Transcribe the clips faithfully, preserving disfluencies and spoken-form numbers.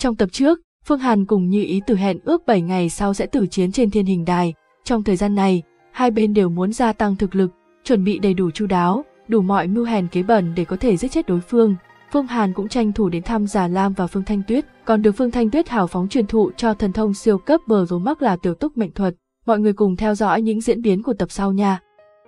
Trong tập trước, Phương Hàn cùng Như Ý Tử hẹn ước bảy ngày sau sẽ tử chiến trên Thiên Hình Đài. Trong thời gian này, hai bên đều muốn gia tăng thực lực, chuẩn bị đầy đủ chu đáo, đủ mọi mưu hèn kế bẩn để có thể giết chết đối phương. Phương Hàn cũng tranh thủ đến thăm Già Lam và Phương Thanh Tuyết, còn được Phương Thanh Tuyết hào phóng truyền thụ cho thần thông siêu cấp bờ rối mắc là tiểu túc mệnh thuật. Mọi người cùng theo dõi những diễn biến của tập sau nha.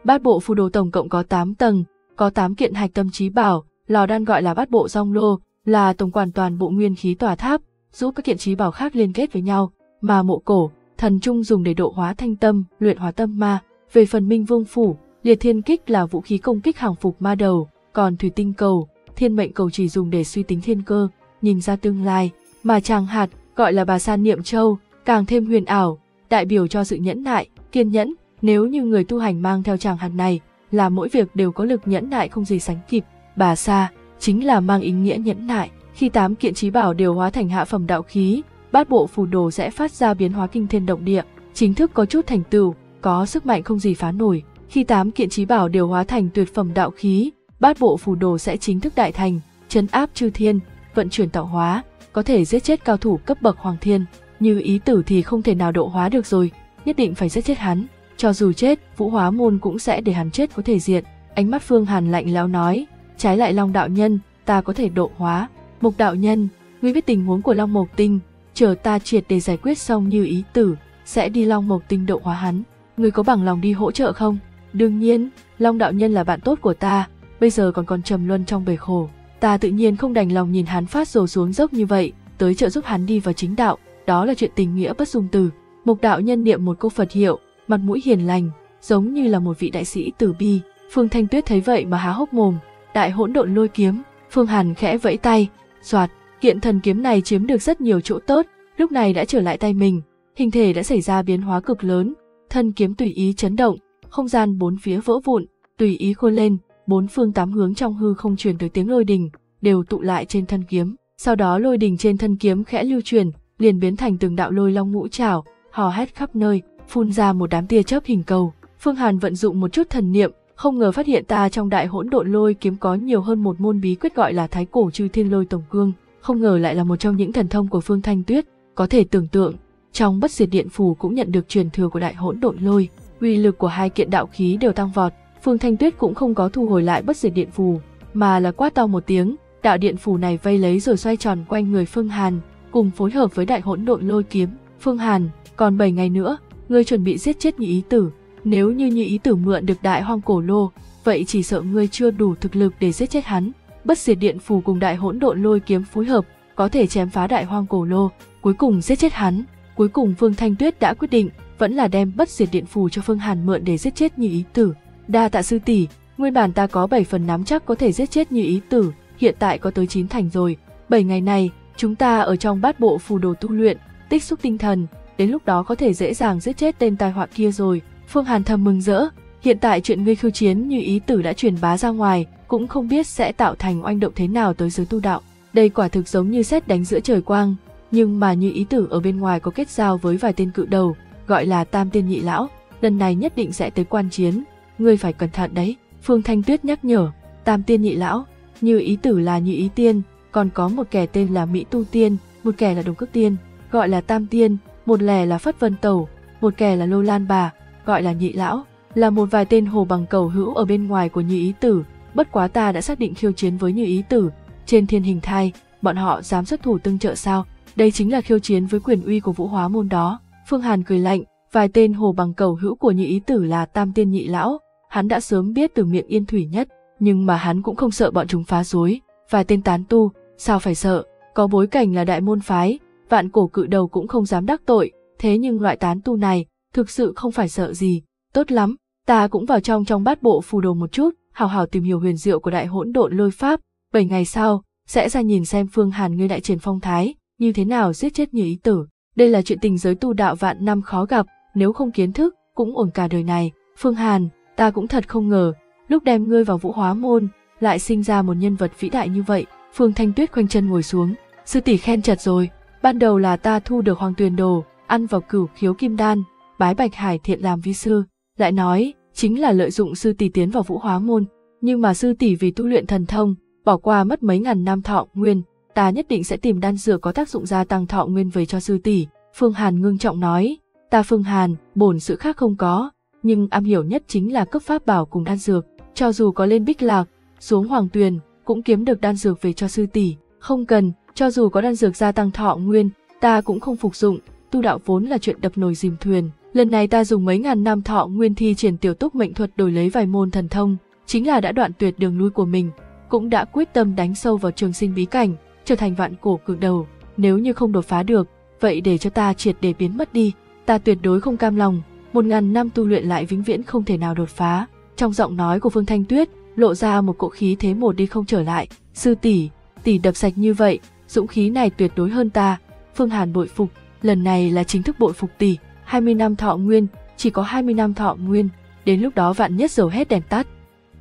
Bát bộ phù đồ tổng cộng có tám tầng, có tám kiện hạch tâm trí bảo, lò đan gọi là bát bộ rong lô, là tổng quản toàn bộ nguyên khí tòa tháp, giúp các kiện trí bảo khác liên kết với nhau, mà mộ cổ, thần trung dùng để độ hóa thanh tâm, luyện hóa tâm ma. Về phần Minh Vương phủ, Liệt Thiên kích là vũ khí công kích hàng phục ma đầu, còn thủy tinh cầu, thiên mệnh cầu chỉ dùng để suy tính thiên cơ, nhìn ra tương lai, mà tràng hạt gọi là bà san niệm châu, càng thêm huyền ảo, đại biểu cho sự nhẫn nại, kiên nhẫn. Nếu như người tu hành mang theo tràng hạt này, là mỗi việc đều có lực nhẫn nại không gì sánh kịp. Bà sa chính là mang ý nghĩa nhẫn nại. Khi tám kiện trí bảo đều hóa thành hạ phẩm đạo khí, bát bộ phù đồ sẽ phát ra biến hóa kinh thiên động địa, chính thức có chút thành tựu, có sức mạnh không gì phá nổi. Khi tám kiện trí bảo đều hóa thành tuyệt phẩm đạo khí, bát bộ phù đồ sẽ chính thức đại thành, trấn áp chư thiên, vận chuyển tạo hóa, có thể giết chết cao thủ cấp bậc hoàng thiên. Như Ý Tử thì không thể nào độ hóa được rồi, nhất định phải giết chết hắn, cho dù chết, Vũ Hóa Môn cũng sẽ để hắn chết có thể diệt. Ánh mắt Phương Hàn lạnh lẽo nói, trái lại Long Đạo Nhân, ta có thể độ hóa. Mục Đạo Nhân, ngươi biết tình huống của Long Mộc Tinh, chờ ta triệt để giải quyết xong Như Ý Tử, sẽ đi Long Mộc Tinh độ hóa hắn. Ngươi có bằng lòng đi hỗ trợ không? Đương nhiên, Long Đạo Nhân là bạn tốt của ta, bây giờ còn còn trầm luân trong bể khổ. Ta tự nhiên không đành lòng nhìn hắn phát rồ xuống dốc như vậy, tới trợ giúp hắn đi vào chính đạo, đó là chuyện tình nghĩa bất dung từ. Mục Đạo Nhân niệm một câu Phật hiệu, mặt mũi hiền lành, giống như là một vị đại sĩ từ bi. Phương Thanh Tuyết thấy vậy mà há hốc mồm. Đại Hỗn Độn Lôi Kiếm, Phương Hàn khẽ vẫy tay, soạt, kiện thần kiếm này chiếm được rất nhiều chỗ tốt, lúc này đã trở lại tay mình, hình thể đã xảy ra biến hóa cực lớn, thân kiếm tùy ý chấn động, không gian bốn phía vỡ vụn, tùy ý khô lên, bốn phương tám hướng trong hư không truyền tới tiếng lôi đình, đều tụ lại trên thân kiếm. Sau đó lôi đình trên thân kiếm khẽ lưu truyền, liền biến thành từng đạo lôi long ngũ trảo, hò hét khắp nơi, phun ra một đám tia chớp hình cầu. Phương Hàn vận dụng một chút thần niệm, không ngờ phát hiện ta trong Đại Hỗn Độn Lôi Kiếm có nhiều hơn một môn bí quyết gọi là Thái Cổ Chư Thiên Lôi Tổng Cương, không ngờ lại là một trong những thần thông của Phương Thanh Tuyết. Có thể tưởng tượng, trong Bất Diệt Điện Phù cũng nhận được truyền thừa của Đại Hỗn Độn Lôi, uy lực của hai kiện đạo khí đều tăng vọt. Phương Thanh Tuyết cũng không có thu hồi lại Bất Diệt Điện Phù, mà là quát to một tiếng, đạo điện phù này vây lấy rồi xoay tròn quanh người Phương Hàn, cùng phối hợp với Đại Hỗn Độn Lôi Kiếm. Phương Hàn, còn bảy ngày nữa, ngươi chuẩn bị giết chết Như Ý Tử. Nếu như Như Ý Tử mượn được Đại Hoang Cổ Lô, vậy chỉ sợ ngươi chưa đủ thực lực để giết chết hắn. Bất Diệt Điện Phù cùng Đại Hỗn Độn Lôi Kiếm phối hợp, có thể chém phá Đại Hoang Cổ Lô, cuối cùng giết chết hắn. Cuối cùng Phương Thanh Tuyết đã quyết định, vẫn là đem Bất Diệt Điện Phù cho Phương Hàn mượn để giết chết Như Ý Tử. Đa tạ sư tỷ, nguyên bản ta có bảy phần nắm chắc có thể giết chết Như Ý Tử, hiện tại có tới chín thành rồi. bảy ngày này, chúng ta ở trong Bát Bộ Phù Đồ tu luyện, tích xúc tinh thần, đến lúc đó có thể dễ dàng giết chết tên tai họa kia rồi. Phương Hàn thầm mừng rỡ, hiện tại chuyện ngươi khiêu chiến Như Ý Tử đã truyền bá ra ngoài, cũng không biết sẽ tạo thành oanh động thế nào tới giới tu đạo. Đây quả thực giống như sét đánh giữa trời quang, nhưng mà Như Ý Tử ở bên ngoài có kết giao với vài tên cự đầu, gọi là Tam Tiên Nhị Lão, lần này nhất định sẽ tới quan chiến, ngươi phải cẩn thận đấy. Phương Thanh Tuyết nhắc nhở. Tam Tiên Nhị Lão, Như Ý Tử là Như Ý Tiên, còn có một kẻ tên là Mỹ Tu Tiên, một kẻ là Đồng Cước Tiên, gọi là Tam Tiên, một lẻ là Phất Vân Tẩu, một kẻ là Lô Lan Bà, gọi là Nhị Lão, là một vài tên hồ bằng cầu hữu ở bên ngoài của Như Ý Tử. Bất quá ta đã xác định khiêu chiến với Như Ý Tử, trên Thiên Hình Thai, bọn họ dám xuất thủ tương trợ sao? Đây chính là khiêu chiến với quyền uy của Vũ Hóa Môn đó. Phương Hàn cười lạnh, vài tên hồ bằng cầu hữu của Như Ý Tử là Tam Tiên Nhị Lão, hắn đã sớm biết từ miệng Yên Thủy Nhất, nhưng mà hắn cũng không sợ bọn chúng phá rối. Vài tên tán tu, sao phải sợ? Có bối cảnh là đại môn phái, vạn cổ cự đầu cũng không dám đắc tội. Thế nhưng loại tán tu này thực sự không phải sợ gì. Tốt lắm, ta cũng vào trong trong Bát Bộ Phù Đồ một chút, hào hào tìm hiểu huyền diệu của Đại Hỗn Độn Lôi pháp. bảy ngày sau sẽ ra nhìn xem Phương Hàn ngươi đại triển phong thái, như thế nào giết chết Như Ý Tử. Đây là chuyện tình giới tu đạo vạn năm khó gặp, nếu không kiến thức cũng uổng cả đời này. Phương Hàn, ta cũng thật không ngờ, lúc đem ngươi vào Vũ Hóa Môn lại sinh ra một nhân vật vĩ đại như vậy. Phương Thanh Tuyết khoanh chân ngồi xuống, sư tỷ khen chật rồi. Ban đầu là ta thu được Hoàng Tuyền Đồ, ăn vào Cửu Khiếu Kim Đan, bái Bạch Hải Thiện làm vi sư, lại nói chính là lợi dụng sư tỷ tiến vào Vũ Hóa Môn, nhưng mà sư tỷ vì tu luyện thần thông, bỏ qua mất mấy ngàn năm thọ nguyên, ta nhất định sẽ tìm đan dược có tác dụng gia tăng thọ nguyên về cho sư tỷ. Phương Hàn ngưng trọng nói, ta Phương Hàn, bổn sự khác không có, nhưng am hiểu nhất chính là cấp pháp bảo cùng đan dược, cho dù có lên Bích Lạc, xuống Hoàng Tuyền, cũng kiếm được đan dược về cho sư tỷ. Không cần, cho dù có đan dược gia tăng thọ nguyên, ta cũng không phục dụng, tu đạo vốn là chuyện đập nồi dìm thuyền. Lần này ta dùng mấy ngàn năm thọ nguyên thi triển tiểu túc mệnh thuật đổi lấy vài môn thần thông, chính là đã đoạn tuyệt đường lui của mình, cũng đã quyết tâm đánh sâu vào trường sinh bí cảnh, trở thành vạn cổ cự đầu. Nếu như không đột phá được, vậy để cho ta triệt để biến mất đi, ta tuyệt đối không cam lòng, một ngàn năm tu luyện lại vĩnh viễn không thể nào đột phá. Trong giọng nói của Phương Thanh Tuyết lộ ra một cỗ khí thế một đi không trở lại. Sư tỷ, tỷ đập sạch như vậy, dũng khí này tuyệt đối hơn ta. Phương Hàn bội phục, lần này là chính thức bội phục tỷ. hai mươi năm thọ nguyên, chỉ có hai mươi năm thọ nguyên, đến lúc đó vạn nhất dầu hết đèn tắt.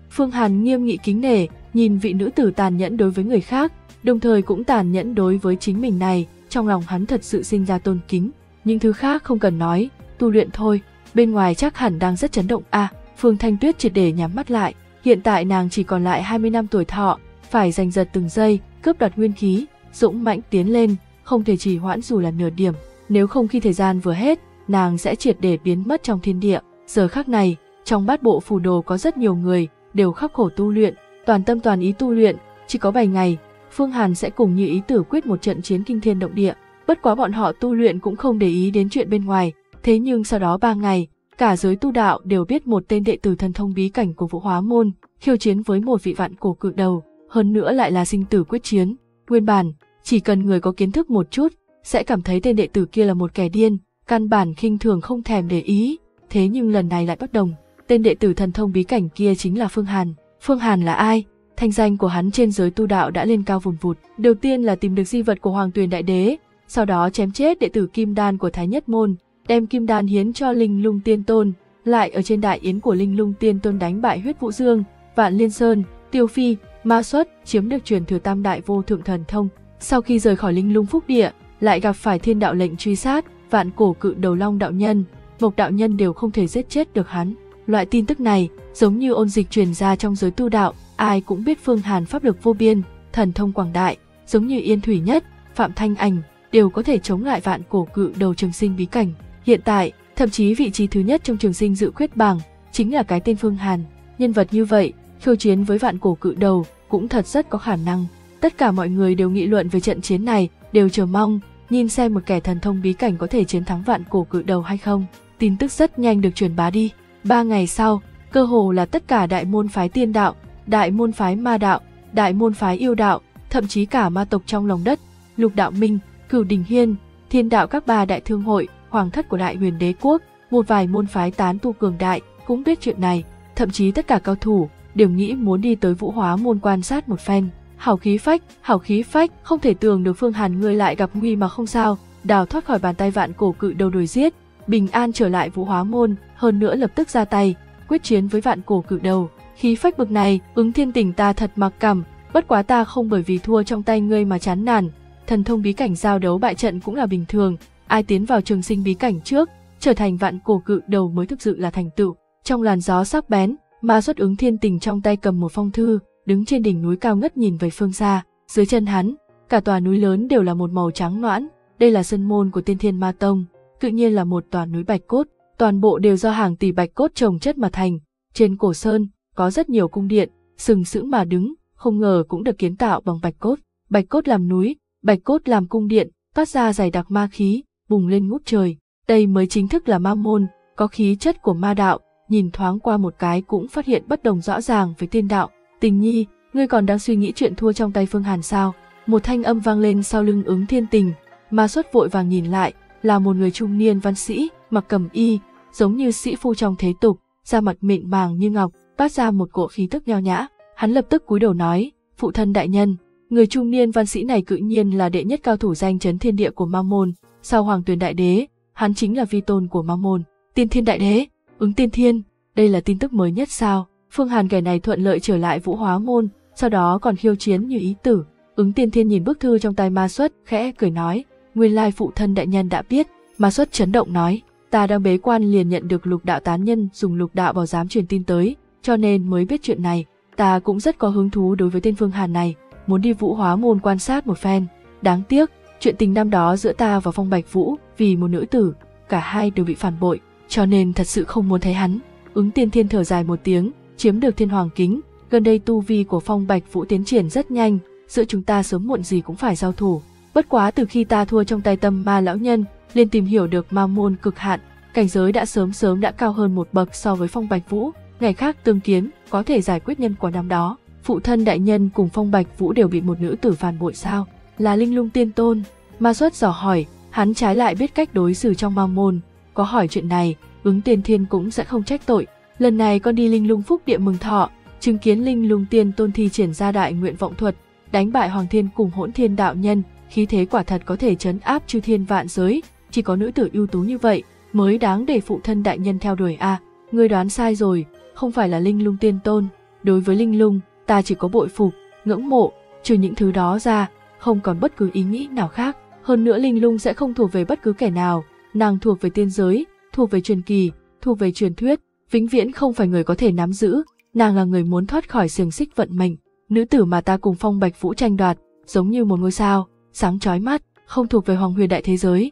Phương Hàn nghiêm nghị kính nể, nhìn vị nữ tử tàn nhẫn đối với người khác, đồng thời cũng tàn nhẫn đối với chính mình này, trong lòng hắn thật sự sinh ra tôn kính. Những thứ khác không cần nói, tu luyện thôi, bên ngoài chắc hẳn đang rất chấn động a. À, Phương Thanh Tuyết triệt để nhắm mắt lại, hiện tại nàng chỉ còn lại hai mươi năm tuổi thọ, phải giành giật từng giây, cướp đoạt nguyên khí, dũng mãnh tiến lên, không thể trì hoãn dù là nửa điểm, nếu không khi thời gian vừa hết, nàng sẽ triệt để biến mất trong thiên địa. Giờ khắc này, trong Bát Bộ Phù Đồ có rất nhiều người đều khắc khổ tu luyện, toàn tâm toàn ý tu luyện, chỉ có bảy ngày, Phương Hàn sẽ cùng Như Ý Tử quyết một trận chiến kinh thiên động địa. Bất quá bọn họ tu luyện cũng không để ý đến chuyện bên ngoài, thế nhưng sau đó ba ngày, cả giới tu đạo đều biết một tên đệ tử thần thông bí cảnh của Vũ Hóa Môn khiêu chiến với một vị vạn cổ cự đầu, hơn nữa lại là sinh tử quyết chiến. Nguyên bản, chỉ cần người có kiến thức một chút, sẽ cảm thấy tên đệ tử kia là một kẻ điên, căn bản khinh thường không thèm để ý, thế nhưng lần này lại bất đồng, tên đệ tử thần thông bí cảnh kia chính là Phương Hàn. Phương Hàn là ai? Thanh danh của hắn trên giới tu đạo đã lên cao vùn vụt, đầu tiên là tìm được di vật của Hoàng Tuyền Đại Đế, sau đó chém chết đệ tử Kim Đan của Thái Nhất Môn, đem Kim Đan hiến cho Linh Lung Tiên Tôn, lại ở trên đại yến của Linh Lung Tiên Tôn đánh bại Huyết Vũ Dương, Vạn Liên Sơn, Tiêu Phi, Ma Xuất, chiếm được truyền thừa Tam Đại Vô Thượng Thần Thông. Sau khi rời khỏi Linh Lung Phúc Địa, lại gặp phải Thiên Đạo lệnh truy sát, Vạn Cổ Cự Đầu Long Đạo Nhân, Mục Đạo Nhân đều không thể giết chết được hắn. Loại tin tức này giống như ôn dịch truyền ra trong giới tu đạo, ai cũng biết Phương Hàn pháp lực vô biên, thần thông quảng đại, giống như Yên Thủy Nhất, Phạm Thanh Ảnh đều có thể chống lại Vạn Cổ Cự Đầu trường sinh bí cảnh. Hiện tại, thậm chí vị trí thứ nhất trong trường sinh dự khuyết bảng chính là cái tên Phương Hàn. Nhân vật như vậy, khiêu chiến với Vạn Cổ Cự Đầu cũng thật rất có khả năng. Tất cả mọi người đều nghị luận về trận chiến này, đều chờ mong nhìn xem một kẻ thần thông bí cảnh có thể chiến thắng Vạn Cổ Cự Đầu hay không. Tin tức rất nhanh được truyền bá đi. Ba ngày sau, cơ hồ là tất cả đại môn phái tiên đạo, đại môn phái ma đạo, đại môn phái yêu đạo, thậm chí cả ma tộc trong lòng đất, Lục Đạo Minh, Cửu Đình Hiên, Thiên Đạo các ba đại thương hội, hoàng thất của Đại Huyền Đế Quốc, một vài môn phái tán tu cường đại cũng biết chuyện này, thậm chí tất cả cao thủ đều nghĩ muốn đi tới Vũ Hóa Môn quan sát một phen. Hảo khí phách, hảo khí phách, không thể tưởng được Phương Hàn ngươi lại gặp nguy mà không sao, đào thoát khỏi bàn tay Vạn Cổ Cự Đầu đuổi giết, bình an trở lại Vũ Hóa Môn, hơn nữa lập tức ra tay, quyết chiến với Vạn Cổ Cự Đầu. Khí phách bực này, Ứng Thiên Tình ta thật mặc cảm, bất quá ta không bởi vì thua trong tay ngươi mà chán nản, thần thông bí cảnh giao đấu bại trận cũng là bình thường, ai tiến vào trường sinh bí cảnh trước, trở thành Vạn Cổ Cự Đầu mới thực sự là thành tựu. Trong làn gió sắc bén, Ma Xuất Ứng Thiên Tình trong tay cầm một phong thư, đứng trên đỉnh núi cao ngất nhìn về phương xa, dưới chân hắn, cả tòa núi lớn đều là một màu trắng noãn, đây là sân môn của Tiên Thiên Ma Tông, tự nhiên là một tòa núi bạch cốt, toàn bộ đều do hàng tỷ bạch cốt trồng chất mà thành, trên cổ sơn có rất nhiều cung điện, sừng sững mà đứng, không ngờ cũng được kiến tạo bằng bạch cốt, bạch cốt làm núi, bạch cốt làm cung điện, phát ra dày đặc ma khí, bùng lên ngút trời, đây mới chính thức là ma môn, có khí chất của ma đạo, nhìn thoáng qua một cái cũng phát hiện bất đồng rõ ràng với tiên đạo. Tình nhi, ngươi còn đang suy nghĩ chuyện thua trong tay Phương Hàn sao? Một thanh âm vang lên sau lưng Ứng Thiên Tình, Ma Xuất vội vàng nhìn lại, là một người trung niên văn sĩ, mặc cẩm y, giống như sĩ phu trong thế tục, da mặt mịn màng như ngọc, phát ra một cỗ khí tức nho nhã. Hắn lập tức cúi đầu nói, phụ thân đại nhân, người trung niên văn sĩ này cự nhiên là đệ nhất cao thủ danh chấn thiên địa của Ma Môn, sau Hoàng Tuyền Đại Đế, hắn chính là vi tôn của Ma Môn. Tiên Thiên Đại Đế, Ứng Tiên Thiên, đây là tin tức mới nhất sao? Phương Hàn kẻ này thuận lợi trở lại Vũ Hóa Môn, sau đó còn khiêu chiến Như Ý Tử. Ứng Tiên Thiên nhìn bức thư trong tay Ma Xuất, khẽ cười nói, nguyên lai phụ thân đại nhân đã biết. Ma Xuất chấn động nói, ta đang bế quan liền nhận được lục đạo tán nhân dùng lục đạo bảo giám truyền tin tới, cho nên mới biết chuyện này, ta cũng rất có hứng thú đối với tên Phương Hàn này. muốn đi Vũ Hóa Môn quan sát một phen. Đáng tiếc, chuyện tình năm đó giữa ta và Phong Bạch Vũ vì một nữ tử, cả hai đều bị phản bội, cho nên thật sự không muốn thấy hắn. Ứng Tiên Thiên thở dài một tiếng, chiếm được Thiên Hoàng Kính. Gần đây tu vi của Phong Bạch Vũ tiến triển rất nhanh, giữa chúng ta sớm muộn gì cũng phải giao thủ. Bất quá từ khi ta thua trong tay Tâm Ma lão nhân, liền tìm hiểu được ma môn cực hạn, cảnh giới đã sớm sớm đã cao hơn một bậc so với Phong Bạch Vũ. Ngày khác tương kiến, có thể giải quyết nhân quả năm đó. Phụ thân đại nhân cùng Phong Bạch Vũ đều bị một nữ tử phản bội sao? Là Linh Lung Tiên Tôn. Ma Xuất dò hỏi, hắn trái lại biết cách đối xử trong ma môn. Có hỏi chuyện này, Ứng Tiên Thiên cũng sẽ không trách tội. Lần này con đi Linh Lung Phúc Địa mừng thọ, chứng kiến Linh Lung Tiên Tôn thi triển ra đại nguyện vọng thuật, đánh bại Hoàng Thiên cùng Hỗn Thiên Đạo Nhân, khí thế quả thật có thể trấn áp chư thiên vạn giới. Chỉ có nữ tử ưu tú như vậy mới đáng để phụ thân đại nhân theo đuổi a. À, ngươi đoán sai rồi, không phải là Linh Lung Tiên Tôn. Đối với Linh Lung, ta chỉ có bội phục, ngưỡng mộ, trừ những thứ đó ra, không còn bất cứ ý nghĩ nào khác. Hơn nữa Linh Lung sẽ không thuộc về bất cứ kẻ nào, nàng thuộc về tiên giới, thuộc về truyền kỳ, thuộc về truyền thuyết, vĩnh viễn không phải người có thể nắm giữ. Nàng là người muốn thoát khỏi xiềng xích vận mệnh. Nữ tử mà ta cùng Phong Bạch Vũ tranh đoạt, giống như một ngôi sao, sáng chói mắt, không thuộc về Hoàng Huyền Đại Thế Giới.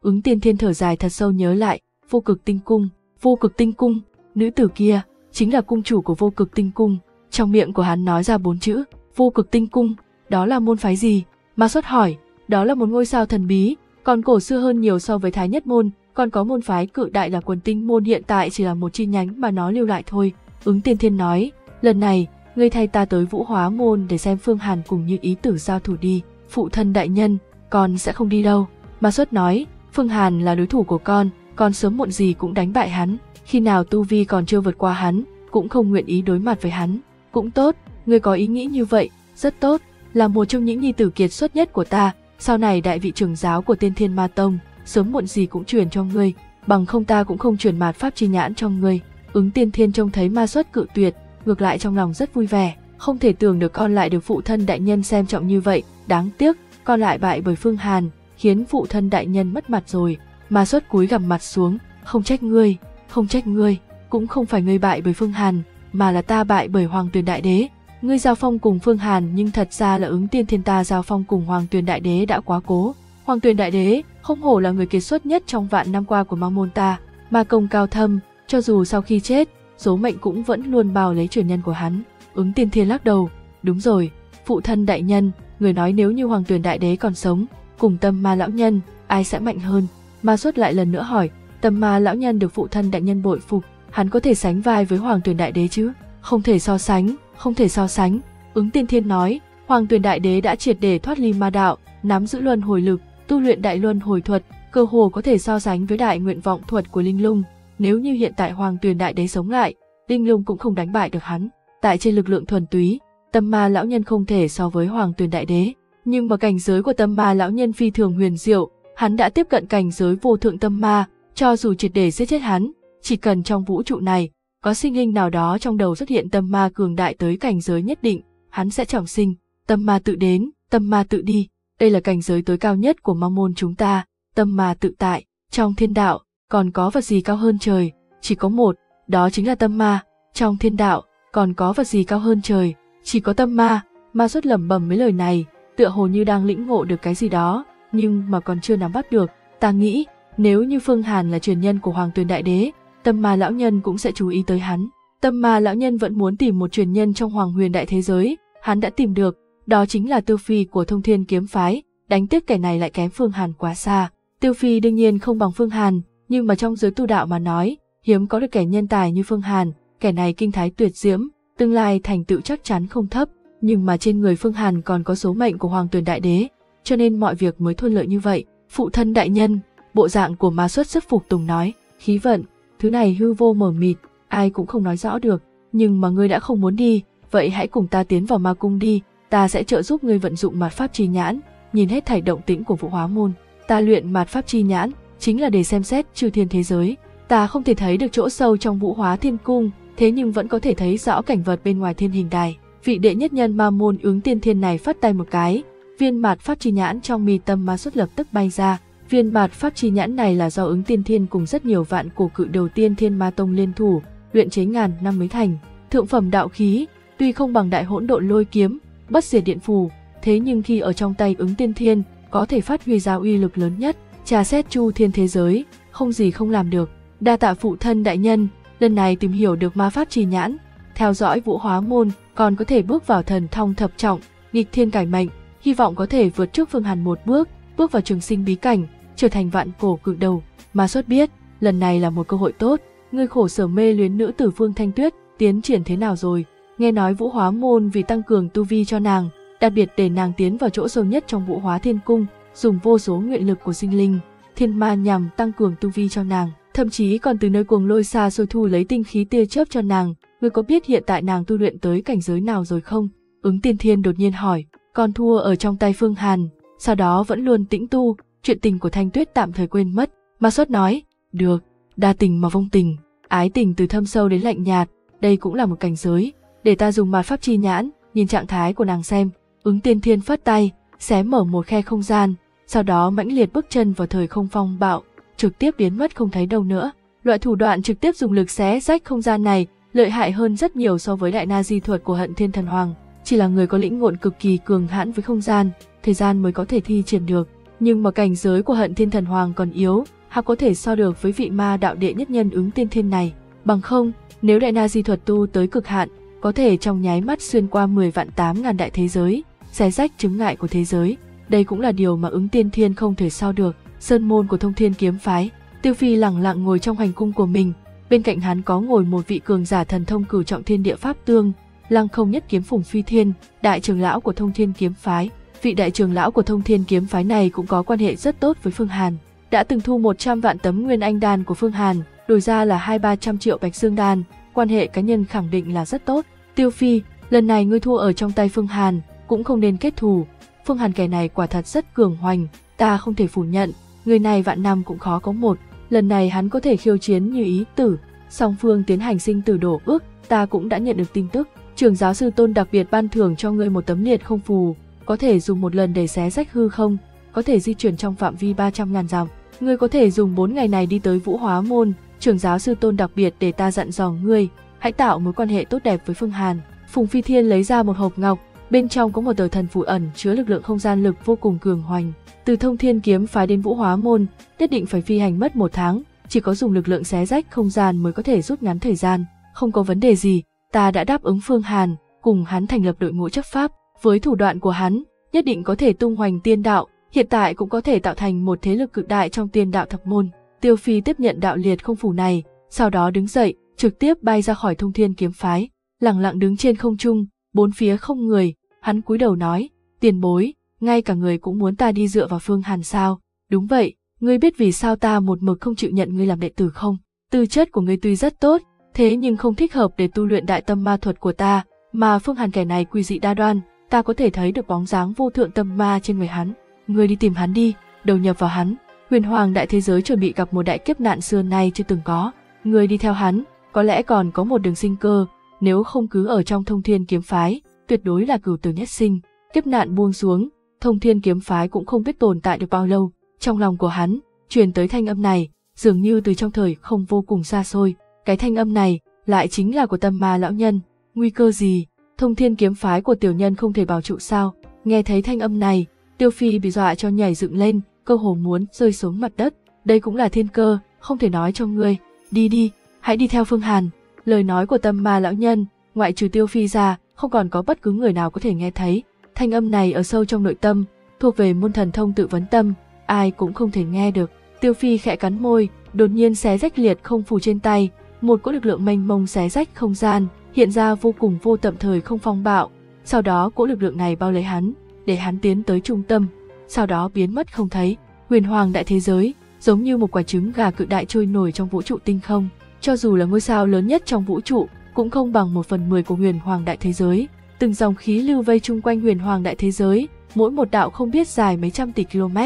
Ứng Tiên Thiên thở dài thật sâu nhớ lại, Vô Cực Tinh Cung, Vô Cực Tinh Cung, nữ tử kia chính là cung chủ của Vô Cực Tinh Cung. Trong miệng của hắn nói ra bốn chữ, Vô Cực Tinh Cung, đó là môn phái gì? Ma Xuất hỏi, đó là một ngôi sao thần bí, còn cổ xưa hơn nhiều so với Thái Nhất Môn, còn có môn phái cự đại là Quần Tinh Môn, hiện tại chỉ là một chi nhánh mà nó lưu lại thôi. Ứng Tiên Thiên nói, lần này, ngươi thay ta tới Vũ Hóa Môn để xem Phương Hàn cùng Như Ý Tử giao thủ đi. Phụ thân đại nhân, con sẽ không đi đâu. Ma Xuất nói, Phương Hàn là đối thủ của con, con sớm muộn gì cũng đánh bại hắn. Khi nào tu vi còn chưa vượt qua hắn, cũng không nguyện ý đối mặt với hắn. Cũng tốt, ngươi có ý nghĩ như vậy, rất tốt, là một trong những nhi tử kiệt xuất nhất của ta. Sau này đại vị trưởng giáo của Tiên Thiên Ma Tông, sớm muộn gì cũng truyền cho ngươi, bằng không ta cũng không truyền Mạt Pháp Chi Nhãn cho ngươi. Ứng Tiên Thiên trông thấy Ma Xuất cự tuyệt, ngược lại trong lòng rất vui vẻ, không thể tưởng được con lại được phụ thân đại nhân xem trọng như vậy, đáng tiếc, con lại bại bởi Phương Hàn, khiến phụ thân đại nhân mất mặt rồi. Ma Xuất cúi gằm mặt xuống, không trách ngươi, không trách ngươi, cũng không phải ngươi bại bởi Phương Hàn, mà là ta bại bởi Hoàng Tuyền Đại Đế. Ngươi giao phong cùng Phương Hàn, nhưng thật ra là Ứng Tiên Thiên ta giao phong cùng Hoàng Tuyền Đại Đế đã quá cố. Hoàng Tuyền Đại Đế không hổ là người kiệt xuất nhất trong vạn năm qua của ma môn ta, ma công cao thâm, cho dù sau khi chết, số mệnh cũng vẫn luôn bao lấy truyền nhân của hắn. Ứng Tiên Thiên lắc đầu, đúng rồi, phụ thân đại nhân, người nói nếu như Hoàng Tuyền Đại Đế còn sống, cùng Tâm Ma lão nhân, ai sẽ mạnh hơn? Ma Xuất lại lần nữa hỏi, Tâm Ma lão nhân được phụ thân đại nhân bội phục, hắn có thể sánh vai với Hoàng Tuyền Đại Đế chứ? Không thể so sánh, không thể so sánh. Ứng Tiên Thiên nói, Hoàng Tuyền Đại Đế đã triệt để thoát ly ma đạo, nắm giữ luân hồi lực, tu luyện đại luân hồi thuật, cơ hồ có thể so sánh với đại nguyện vọng thuật của Linh Lung. Nếu như hiện tại Hoàng Tuyền Đại Đế sống lại, Linh Lung cũng không đánh bại được hắn. Tại trên lực lượng thuần túy, Tâm Ma lão nhân không thể so với Hoàng Tuyền Đại Đế, nhưng mà cảnh giới của Tâm Ma lão nhân phi thường huyền diệu, hắn đã tiếp cận cảnh giới vô thượng tâm ma, cho dù triệt để giết chết hắn, chỉ cần trong vũ trụ này có sinh linh nào đó trong đầu xuất hiện tâm ma cường đại tới cảnh giới nhất định, hắn sẽ trọng sinh. Tâm ma tự đến, tâm ma tự đi, đây là cảnh giới tối cao nhất của ma môn chúng ta. Tâm ma tự tại, trong thiên đạo còn có vật gì cao hơn trời? Chỉ có một, đó chính là tâm ma. Trong thiên đạo còn có vật gì cao hơn trời? Chỉ có tâm ma. Ma Xuất lẩm bẩm mấy lời này, tựa hồ như đang lĩnh ngộ được cái gì đó, nhưng mà còn chưa nắm bắt được. Ta nghĩ, nếu như Phương Hàn là truyền nhân của Hoàng Tuyền Đại Đế, Tâm Ma lão nhân cũng sẽ chú ý tới hắn. Tâm Ma lão nhân vẫn muốn tìm một truyền nhân trong Hoàng Huyền Đại Thế Giới, hắn đã tìm được, đó chính là Tiêu Phi của Thông Thiên Kiếm Phái. Đánh tiếc kẻ này lại kém Phương Hàn quá xa. Tiêu Phi đương nhiên không bằng Phương Hàn, nhưng mà trong giới tu đạo mà nói, hiếm có được kẻ nhân tài như Phương Hàn, kẻ này kinh thái tuyệt diễm, tương lai thành tựu chắc chắn không thấp, nhưng mà trên người Phương Hàn còn có số mệnh của Hoàng Tuyền Đại Đế, cho nên mọi việc mới thuận lợi như vậy. Phụ thân đại nhân, bộ dạng của Ma Xuất rất phục tùng nói, khí vận, thứ này hư vô mờ mịt, ai cũng không nói rõ được, nhưng mà ngươi đã không muốn đi, vậy hãy cùng ta tiến vào ma cung đi, ta sẽ trợ giúp ngươi vận dụng Mạt Pháp Chi Nhãn, nhìn hết thảy động tĩnh của Vũ Hóa Môn. Ta luyện Mạt Pháp Chi Nhãn chính là để xem xét chư thiên thế giới, ta không thể thấy được chỗ sâu trong Vũ Hóa Thiên Cung, thế nhưng vẫn có thể thấy rõ cảnh vật bên ngoài thiên hình đài. Vị đệ nhất nhân ma môn Ứng Tiên Thiên này phát tay một cái, viên Mạt Pháp Chi Nhãn trong mi tâm Ma Xuất lập tức bay ra. Viên Mạt Pháp Chi Nhãn này là do Ứng Tiên Thiên cùng rất nhiều vạn cổ cự đầu Tiên Thiên Ma Tông liên thủ luyện chế ngàn năm mới thành, thượng phẩm đạo khí, tuy không bằng Đại Hỗn Độn Lôi Kiếm, bất diệt điện phù, thế nhưng khi ở trong tay Ứng Tiên Thiên, có thể phát huy ra uy lực lớn nhất, trà xét chu thiên thế giới, không gì không làm được. Đa tạ phụ thân đại nhân, lần này tìm hiểu được ma pháp trì nhãn, theo dõi Vũ Hóa Môn, còn có thể bước vào thần thông thập trọng, nghịch thiên cải mệnh, hy vọng có thể vượt trước Phương Hàn một bước, bước vào trường sinh bí cảnh, trở thành vạn cổ cự đầu. Ma Xuất biết, lần này là một cơ hội tốt. Ngươi khổ sở mê luyến nữ tử Phương Thanh Tuyết, tiến triển thế nào rồi? Nghe nói Vũ Hóa Môn vì tăng cường tu vi cho nàng, đặc biệt để nàng tiến vào chỗ sâu nhất trong Vũ Hóa Thiên Cung, dùng vô số nguyện lực của sinh linh, thiên ma nhằm tăng cường tu vi cho nàng, thậm chí còn từ nơi cuồng lôi xa xôi thu lấy tinh khí tia chớp cho nàng. Ngươi có biết hiện tại nàng tu luyện tới cảnh giới nào rồi không? Ứng Tiên Thiên đột nhiên hỏi. Con thua ở trong tay Phương Hàn, sau đó vẫn luôn tĩnh tu, chuyện tình của Thanh Tuyết tạm thời quên mất. Ma Xuất nói, được, đa tình mà vong tình, ái tình từ thâm sâu đến lạnh nhạt, đây cũng là một cảnh giới, để ta dùng mạt pháp chi nhãn, nhìn trạng thái của nàng xem. Ứng Tiên Thiên phất tay, xé mở một khe không gian, sau đó mãnh liệt bước chân vào thời không phong bạo, trực tiếp biến mất không thấy đâu nữa. Loại thủ đoạn trực tiếp dùng lực xé rách không gian này, lợi hại hơn rất nhiều so với đại na di thuật của Hận Thiên Thần Hoàng. Chỉ là người có lĩnh ngộ cực kỳ cường hãn với không gian, thời gian mới có thể thi triển được. Nhưng mà cảnh giới của Hận Thiên Thần Hoàng còn yếu, há có thể so được với vị ma đạo đệ nhất nhân Ứng Tiên Thiên này. Bằng không, nếu đại na di thuật tu tới cực hạn, có thể trong nháy mắt xuyên qua mười vạn tám ngàn đại thế giới, xé rách chứng ngại của thế giới. Đây cũng là điều mà Ứng Tiên Thiên không thể so được. Sơn môn của Thông Thiên Kiếm Phái, Tiêu Phi lặng lặng ngồi trong hành cung của mình, bên cạnh hắn có ngồi một vị cường giả thần thông cửu trọng thiên địa pháp tương, Lăng Không Nhất Kiếm Phùng Phi Thiên, đại trưởng lão của Thông Thiên Kiếm Phái. Vị đại trưởng lão của Thông Thiên Kiếm Phái này cũng có quan hệ rất tốt với Phương Hàn, đã từng thu một trăm vạn tấm nguyên anh đan của Phương Hàn, đổi ra là hai ba trăm triệu bạch dương đan, quan hệ cá nhân khẳng định là rất tốt. Tiêu Phi, lần này ngươi thua ở trong tay Phương Hàn, cũng không nên kết thù. Phương Hàn kẻ này quả thật rất cường hoành, ta không thể phủ nhận, người này vạn năm cũng khó có một. Lần này hắn có thể khiêu chiến Như Ý Tử, song phương tiến hành sinh tử đổ ước, ta cũng đã nhận được tin tức. Trưởng giáo sư Tôn đặc biệt ban thưởng cho ngươi một tấm liệt không phù, có thể dùng một lần để xé rách hư không, có thể di chuyển trong phạm vi ba trăm ngàn dặm. Ngươi có thể dùng bốn ngày này đi tới Vũ Hóa Môn, trưởng giáo sư Tôn đặc biệt để ta dặn dò ngươi, hãy tạo mối quan hệ tốt đẹp với Phương Hàn. Phùng Phi Thiên lấy ra một hộp ngọc, bên trong có một tờ thần phù ẩn chứa lực lượng không gian lực vô cùng cường hoành. Từ Thông Thiên Kiếm Phái đến Vũ Hóa Môn, nhất định phải phi hành mất một tháng, chỉ có dùng lực lượng xé rách không gian mới có thể rút ngắn thời gian. Không có vấn đề gì, ta đã đáp ứng Phương Hàn, cùng hắn thành lập đội ngũ chấp pháp. Với thủ đoạn của hắn, nhất định có thể tung hoành tiên đạo, hiện tại cũng có thể tạo thành một thế lực cực đại trong tiên đạo thập môn. Tiêu Phi tiếp nhận đạo liệt không phủ này, sau đó đứng dậy, trực tiếp bay ra khỏi Thông Thiên Kiếm Phái, lặng lặng đứng trên không trung, bốn phía không người. Hắn cúi đầu nói, tiền bối, ngay cả người cũng muốn ta đi dựa vào Phương Hàn sao? Đúng vậy, ngươi biết vì sao ta một mực không chịu nhận ngươi làm đệ tử không? Tư chất của ngươi tuy rất tốt, thế nhưng không thích hợp để tu luyện đại tâm ma thuật của ta, mà Phương Hàn kẻ này quỷ dị đa đoan, ta có thể thấy được bóng dáng vô thượng tâm ma trên người hắn. Ngươi đi tìm hắn đi, đầu nhập vào hắn, huyền hoàng đại thế giới chuẩn bị gặp một đại kiếp nạn xưa nay chưa từng có. Ngươi đi theo hắn, có lẽ còn có một đường sinh cơ, nếu không cứ ở trong Thông Thiên Kiếm Phái, tuyệt đối là cửu tử nhất sinh. Kiếp nạn buông xuống, Thông Thiên Kiếm Phái cũng không biết tồn tại được bao lâu. Trong lòng của hắn truyền tới thanh âm này, dường như từ trong thời không vô cùng xa xôi. Cái thanh âm này lại chính là của Tâm Ma lão nhân. Nguy cơ gì? Thông Thiên Kiếm Phái của tiểu nhân không thể bảo trụ sao? Nghe thấy thanh âm này, Tiêu Phi bị dọa cho nhảy dựng lên, cơ hồ muốn rơi xuống mặt đất. Đây cũng là thiên cơ, không thể nói cho ngươi. Đi đi, hãy đi theo Phương Hàn. Lời nói của Tâm Ma lão nhân, ngoại trừ Tiêu Phi ra, không còn có bất cứ người nào có thể nghe thấy. Thanh âm này ở sâu trong nội tâm, thuộc về môn thần thông tự vấn tâm, ai cũng không thể nghe được. Tiêu Phi khẽ cắn môi, đột nhiên xé rách liệt không phủ trên tay, một cỗ lực lượng mênh mông xé rách không gian, hiện ra vô cùng vô tận thời không phong bạo. Sau đó cỗ lực lượng này bao lấy hắn, để hắn tiến tới trung tâm, sau đó biến mất không thấy. Huyền hoàng đại thế giới, giống như một quả trứng gà cự đại trôi nổi trong vũ trụ tinh không, cho dù là ngôi sao lớn nhất trong vũ trụ, cũng không bằng một phần mười của huyền hoàng đại thế giới. Từng dòng khí lưu vây chung quanh huyền hoàng đại thế giới, mỗi một đạo không biết dài mấy trăm tỷ km.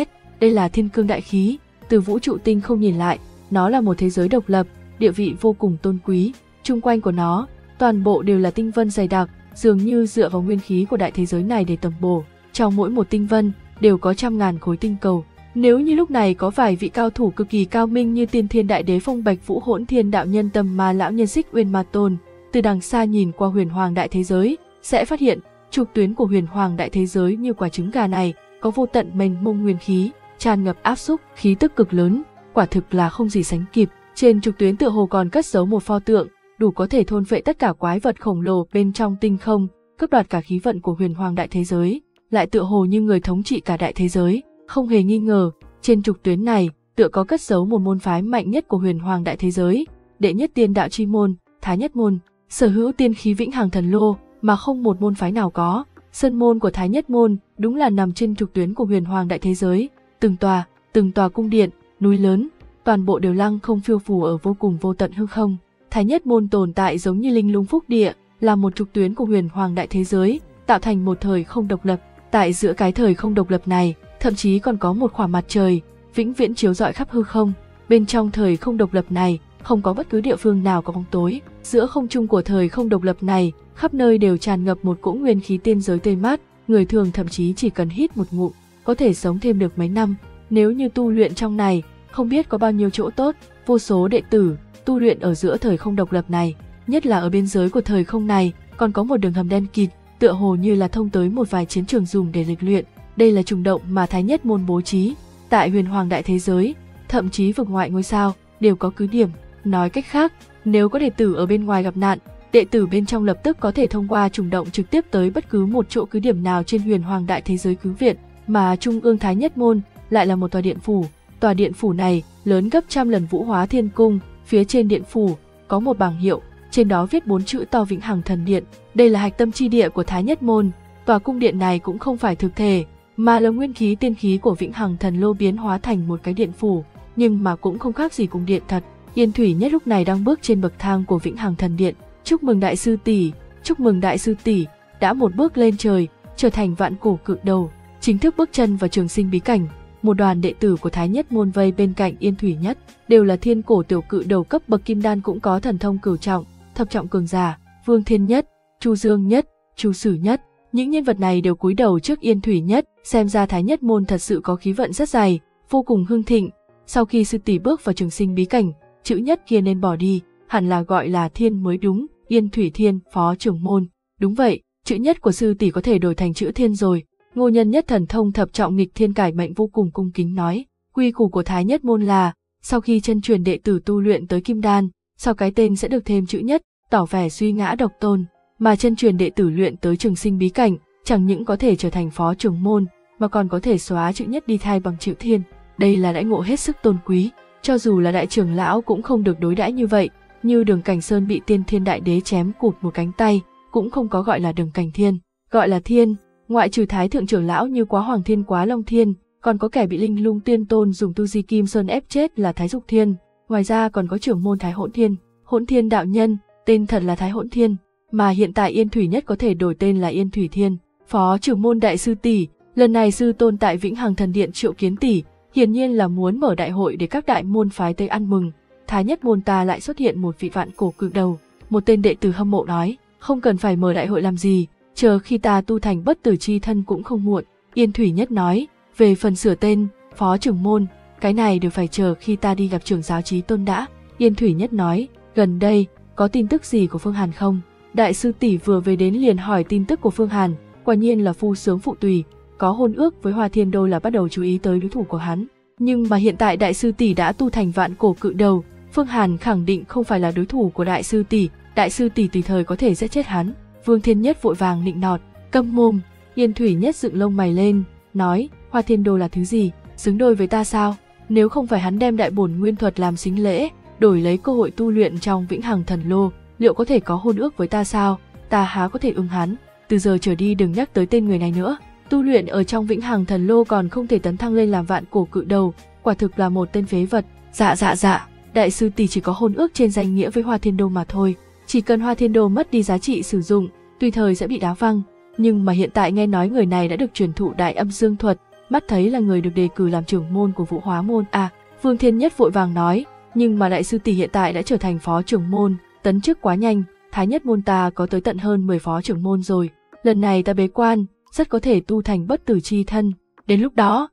Đây là thiên cương đại khí, từ vũ trụ tinh không nhìn lại, nó là một thế giới độc lập, địa vị vô cùng tôn quý. Chung quanh của nó, toàn bộ đều là tinh vân dày đặc, dường như dựa vào nguyên khí của đại thế giới này để tầm bổ. Trong mỗi một tinh vân, đều có trăm ngàn khối tinh cầu. Nếu như lúc này có vài vị cao thủ cực kỳ cao minh như Tiên Thiên Đại Đế Phong Bạch Vũ, Hỗn Thiên Đạo Nhân, Tâm Ma lão nhân, Xích Uyên Ma Tôn, từ đằng xa nhìn qua huyền hoàng đại thế giới, sẽ phát hiện Trục tuyến của huyền hoàng đại thế giới như quả trứng gà này có vô tận mênh mông nguyên khí, tràn ngập áp xúc, khí tức cực lớn, quả thực là không gì sánh kịp. Trên trục tuyến tựa hồ còn cất giấu một pho tượng, đủ có thể thôn phệ tất cả quái vật khổng lồ bên trong tinh không, cướp đoạt cả khí vận của huyền hoàng đại thế giới, lại tựa hồ như người thống trị cả đại thế giới. Không hề nghi ngờ, trên trục tuyến này tựa có cất giấu một môn phái mạnh nhất của huyền hoàng đại thế giới, đệ nhất tiên đạo chi môn, Thái Nhất Môn, sở hữu tiên khí vĩnh hằng thần lô mà không một môn phái nào có. Sơn môn của Thái Nhất Môn đúng là nằm trên trục tuyến của huyền hoàng đại thế giới, từng tòa, từng tòa cung điện, núi lớn, toàn bộ đều lăng không phiêu phù ở vô cùng vô tận hư không. Thái Nhất Môn tồn tại giống như Linh Lung Phúc Địa, là một trục tuyến của huyền hoàng đại thế giới, tạo thành một thời không độc lập. Tại giữa cái thời không độc lập này, thậm chí còn có một khoảng mặt trời, vĩnh viễn chiếu rọi khắp hư không. Bên trong thời không độc lập này, không có bất cứ địa phương nào có bóng tối. Giữa không trung của thời không độc lập này, khắp nơi đều tràn ngập một cỗ nguyên khí tiên giới tươi mát, người thường thậm chí chỉ cần hít một ngụm, có thể sống thêm được mấy năm. Nếu như tu luyện trong này, không biết có bao nhiêu chỗ tốt, vô số đệ tử tu luyện ở giữa thời không độc lập này, nhất là ở biên giới của thời không này, còn có một đường hầm đen kịt, tựa hồ như là thông tới một vài chiến trường dùng để lịch luyện. Đây là trùng động mà Thái Nhất Môn bố trí. Tại huyền hoàng đại thế giới, thậm chí vực ngoại ngôi sao đều có cứ điểm. Nói cách khác, nếu có đệ tử ở bên ngoài gặp nạn, đệ tử bên trong lập tức có thể thông qua trùng động trực tiếp tới bất cứ một chỗ cứ điểm nào trên huyền hoàng đại thế giới cứu viện. Mà trung ương Thái Nhất Môn lại là một tòa điện phủ. Tòa điện phủ này lớn gấp trăm lần Vũ Hóa Thiên Cung. Phía trên điện phủ có một bảng hiệu, trên đó viết bốn chữ to Vĩnh Hằng Thần Điện. Đây là hạch tâm chi địa của Thái Nhất Môn. Tòa cung điện này cũng không phải thực thể, mà là nguyên khí tiên khí của Vĩnh Hằng Thần Lô biến hóa thành một cái điện phủ, nhưng mà cũng không khác gì cùng điện thật. Yên Thủy Nhất lúc này đang bước trên bậc thang của Vĩnh Hằng Thần Điện. Chúc mừng đại sư tỷ, chúc mừng đại sư tỷ, đã một bước lên trời, trở thành vạn cổ cự đầu, chính thức bước chân vào trường sinh bí cảnh. Một đoàn đệ tử của Thái Nhất Môn vây bên cạnh Yên Thủy Nhất, đều là thiên cổ tiểu cự đầu cấp bậc kim đan, cũng có thần thông cửu trọng, thập trọng cường giả, Vương Thiên Nhất, Chu Dương Nhất, Chu Sử Nhất. Những nhân vật này đều cúi đầu trước Yên Thủy Nhất, xem ra Thái Nhất Môn thật sự có khí vận rất dày, vô cùng hưng thịnh. Sau khi sư tỷ bước vào trường sinh bí cảnh, chữ nhất kia nên bỏ đi, hẳn là gọi là Thiên mới đúng, Yên Thủy Thiên, phó trưởng môn. Đúng vậy, chữ nhất của sư tỷ có thể đổi thành chữ Thiên rồi. Ngô Nhân Nhất thần thông thập trọng nghịch thiên cải mệnh vô cùng cung kính nói, quy củ của Thái Nhất Môn là, sau khi chân truyền đệ tử tu luyện tới kim đan, sau cái tên sẽ được thêm chữ nhất, tỏ vẻ suy ngã độc tôn. Mà chân truyền đệ tử luyện tới trường sinh bí cảnh, chẳng những có thể trở thành phó trưởng môn, mà còn có thể xóa chữ nhất đi thay bằng chữ Thiên. Đây là đãi ngộ hết sức tôn quý, cho dù là đại trưởng lão cũng không được đối đãi như vậy. Như Đường Cảnh Sơn bị Tiên Thiên Đại Đế chém cụt một cánh tay, cũng không có gọi là Đường Cảnh Thiên, gọi là Thiên. Ngoại trừ thái thượng trưởng lão như Quá Hoàng Thiên, Quá Long Thiên, còn có kẻ bị Linh Lung Tiên Tôn dùng Tu Di Kim Sơn ép chết là Thái Dục Thiên. Ngoài ra còn có trưởng môn Thái Hỗn Thiên, Hỗn Thiên Đạo Nhân, tên thật là Thái Hỗn Thiên, mà hiện tại Yên Thủy Nhất có thể đổi tên là Yên Thủy Thiên. Phó trưởng môn đại sư tỷ, lần này sư tôn tại Vĩnh Hằng Thần Điện triệu kiến tỷ, hiển nhiên là muốn mở đại hội để các đại môn phái tới ăn mừng. Thái Nhất Môn ta lại xuất hiện một vị vạn cổ cự đầu. Một tên đệ tử hâm mộ nói, không cần phải mở đại hội làm gì, chờ khi ta tu thành bất tử chi thân cũng không muộn. Yên Thủy Nhất nói, về phần sửa tên, phó trưởng môn, cái này đều phải chờ khi ta đi gặp trưởng giáo trí tôn đã. Yên Thủy Nhất nói, gần đây có tin tức gì của Phương Hàn không? Đại sư tỷ vừa về đến liền hỏi tin tức của Phương Hàn, quả nhiên là phu sướng phụ tùy, có hôn ước với Hoa Thiên Đô là bắt đầu chú ý tới đối thủ của hắn. Nhưng mà hiện tại đại sư tỷ đã tu thành vạn cổ cự đầu, Phương Hàn khẳng định không phải là đối thủ của đại sư tỷ, đại sư tỷ tùy thời có thể giết chết hắn. Vương Thiên Nhất vội vàng nịnh nọt, câm mồm. Yên Thủy Nhất dựng lông mày lên, nói, Hoa Thiên Đô là thứ gì, xứng đôi với ta sao? Nếu không phải hắn đem đại bổn nguyên thuật làm sính lễ, đổi lấy cơ hội tu luyện trong Vĩnh Hằng Thần Lô, liệu có thể có hôn ước với ta sao? Ta há có thể ưng hắn, từ giờ trở đi đừng nhắc tới tên người này nữa. Tu luyện ở trong Vĩnh Hằng Thần Lô còn không thể tấn thăng lên làm vạn cổ cự đầu, quả thực là một tên phế vật. Dạ dạ dạ, đại sư tỷ chỉ có hôn ước trên danh nghĩa với Hoa Thiên Đô mà thôi. Chỉ cần Hoa Thiên Đô mất đi giá trị sử dụng, tùy thời sẽ bị đá văng. Nhưng mà hiện tại nghe nói người này đã được truyền thụ đại âm dương thuật, mắt thấy là người được đề cử làm trưởng môn của Vũ Hóa Môn. À, Vương Thiên Nhất vội vàng nói, nhưng mà đại sư tỷ hiện tại đã trở thành phó trưởng môn, tấn chức quá nhanh, Thái Nhất Môn ta có tới tận hơn mười phó trưởng môn rồi. Lần này ta bế quan, rất có thể tu thành bất tử chi thân. Đến lúc đó,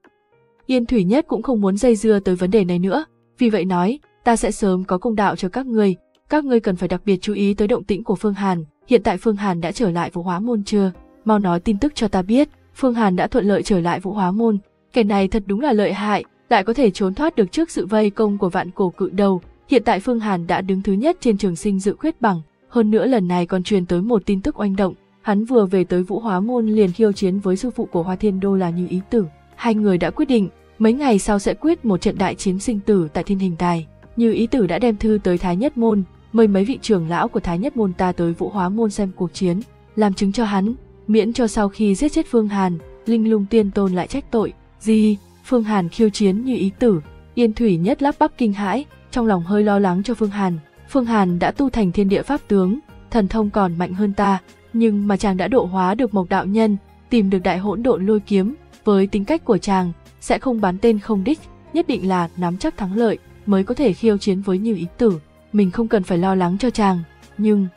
Yên Thủy Nhất cũng không muốn dây dưa tới vấn đề này nữa. Vì vậy nói, ta sẽ sớm có công đạo cho các ngươi. Các ngươi cần phải đặc biệt chú ý tới động tĩnh của Phương Hàn. Hiện tại Phương Hàn đã trở lại Vũ Hóa Môn chưa? mau nói tin tức cho ta biết. Phương Hàn đã thuận lợi trở lại Vũ Hóa Môn, kẻ này thật đúng là lợi hại, lại có thể trốn thoát được trước sự vây công của vạn cổ cự đầu. Hiện tại Phương Hàn đã đứng thứ nhất trên trường sinh dự khuyết bằng, hơn nữa lần này còn truyền tới một tin tức oanh động, hắn vừa về tới Vũ Hóa Môn liền khiêu chiến với sư phụ của Hoa Thiên Đô là Như Ý Tử. Hai người đã quyết định, mấy ngày sau sẽ quyết một trận đại chiến sinh tử tại Thiên Hình Đài. Như Ý Tử đã đem thư tới Thái Nhất Môn, mời mấy vị trưởng lão của Thái Nhất Môn ta tới Vũ Hóa Môn xem cuộc chiến, làm chứng cho hắn, miễn cho sau khi giết chết Phương Hàn, Linh Lung Tiên Tôn lại trách tội. Gì? Phương Hàn khiêu chiến Như Ý Tử? Yên Thủy Nhất lắp bắp kinh hãi, trong lòng hơi lo lắng cho Phương Hàn. Phương Hàn đã tu thành Thiên Địa Pháp Tướng, thần thông còn mạnh hơn ta, nhưng mà chàng đã độ hóa được Mục Đạo Nhân, tìm được Đại Hỗn Độn Lôi Kiếm, với tính cách của chàng sẽ không bán tên không đích, nhất định là nắm chắc thắng lợi mới có thể khiêu chiến với Như Ý Tử. Mình không cần phải lo lắng cho chàng, nhưng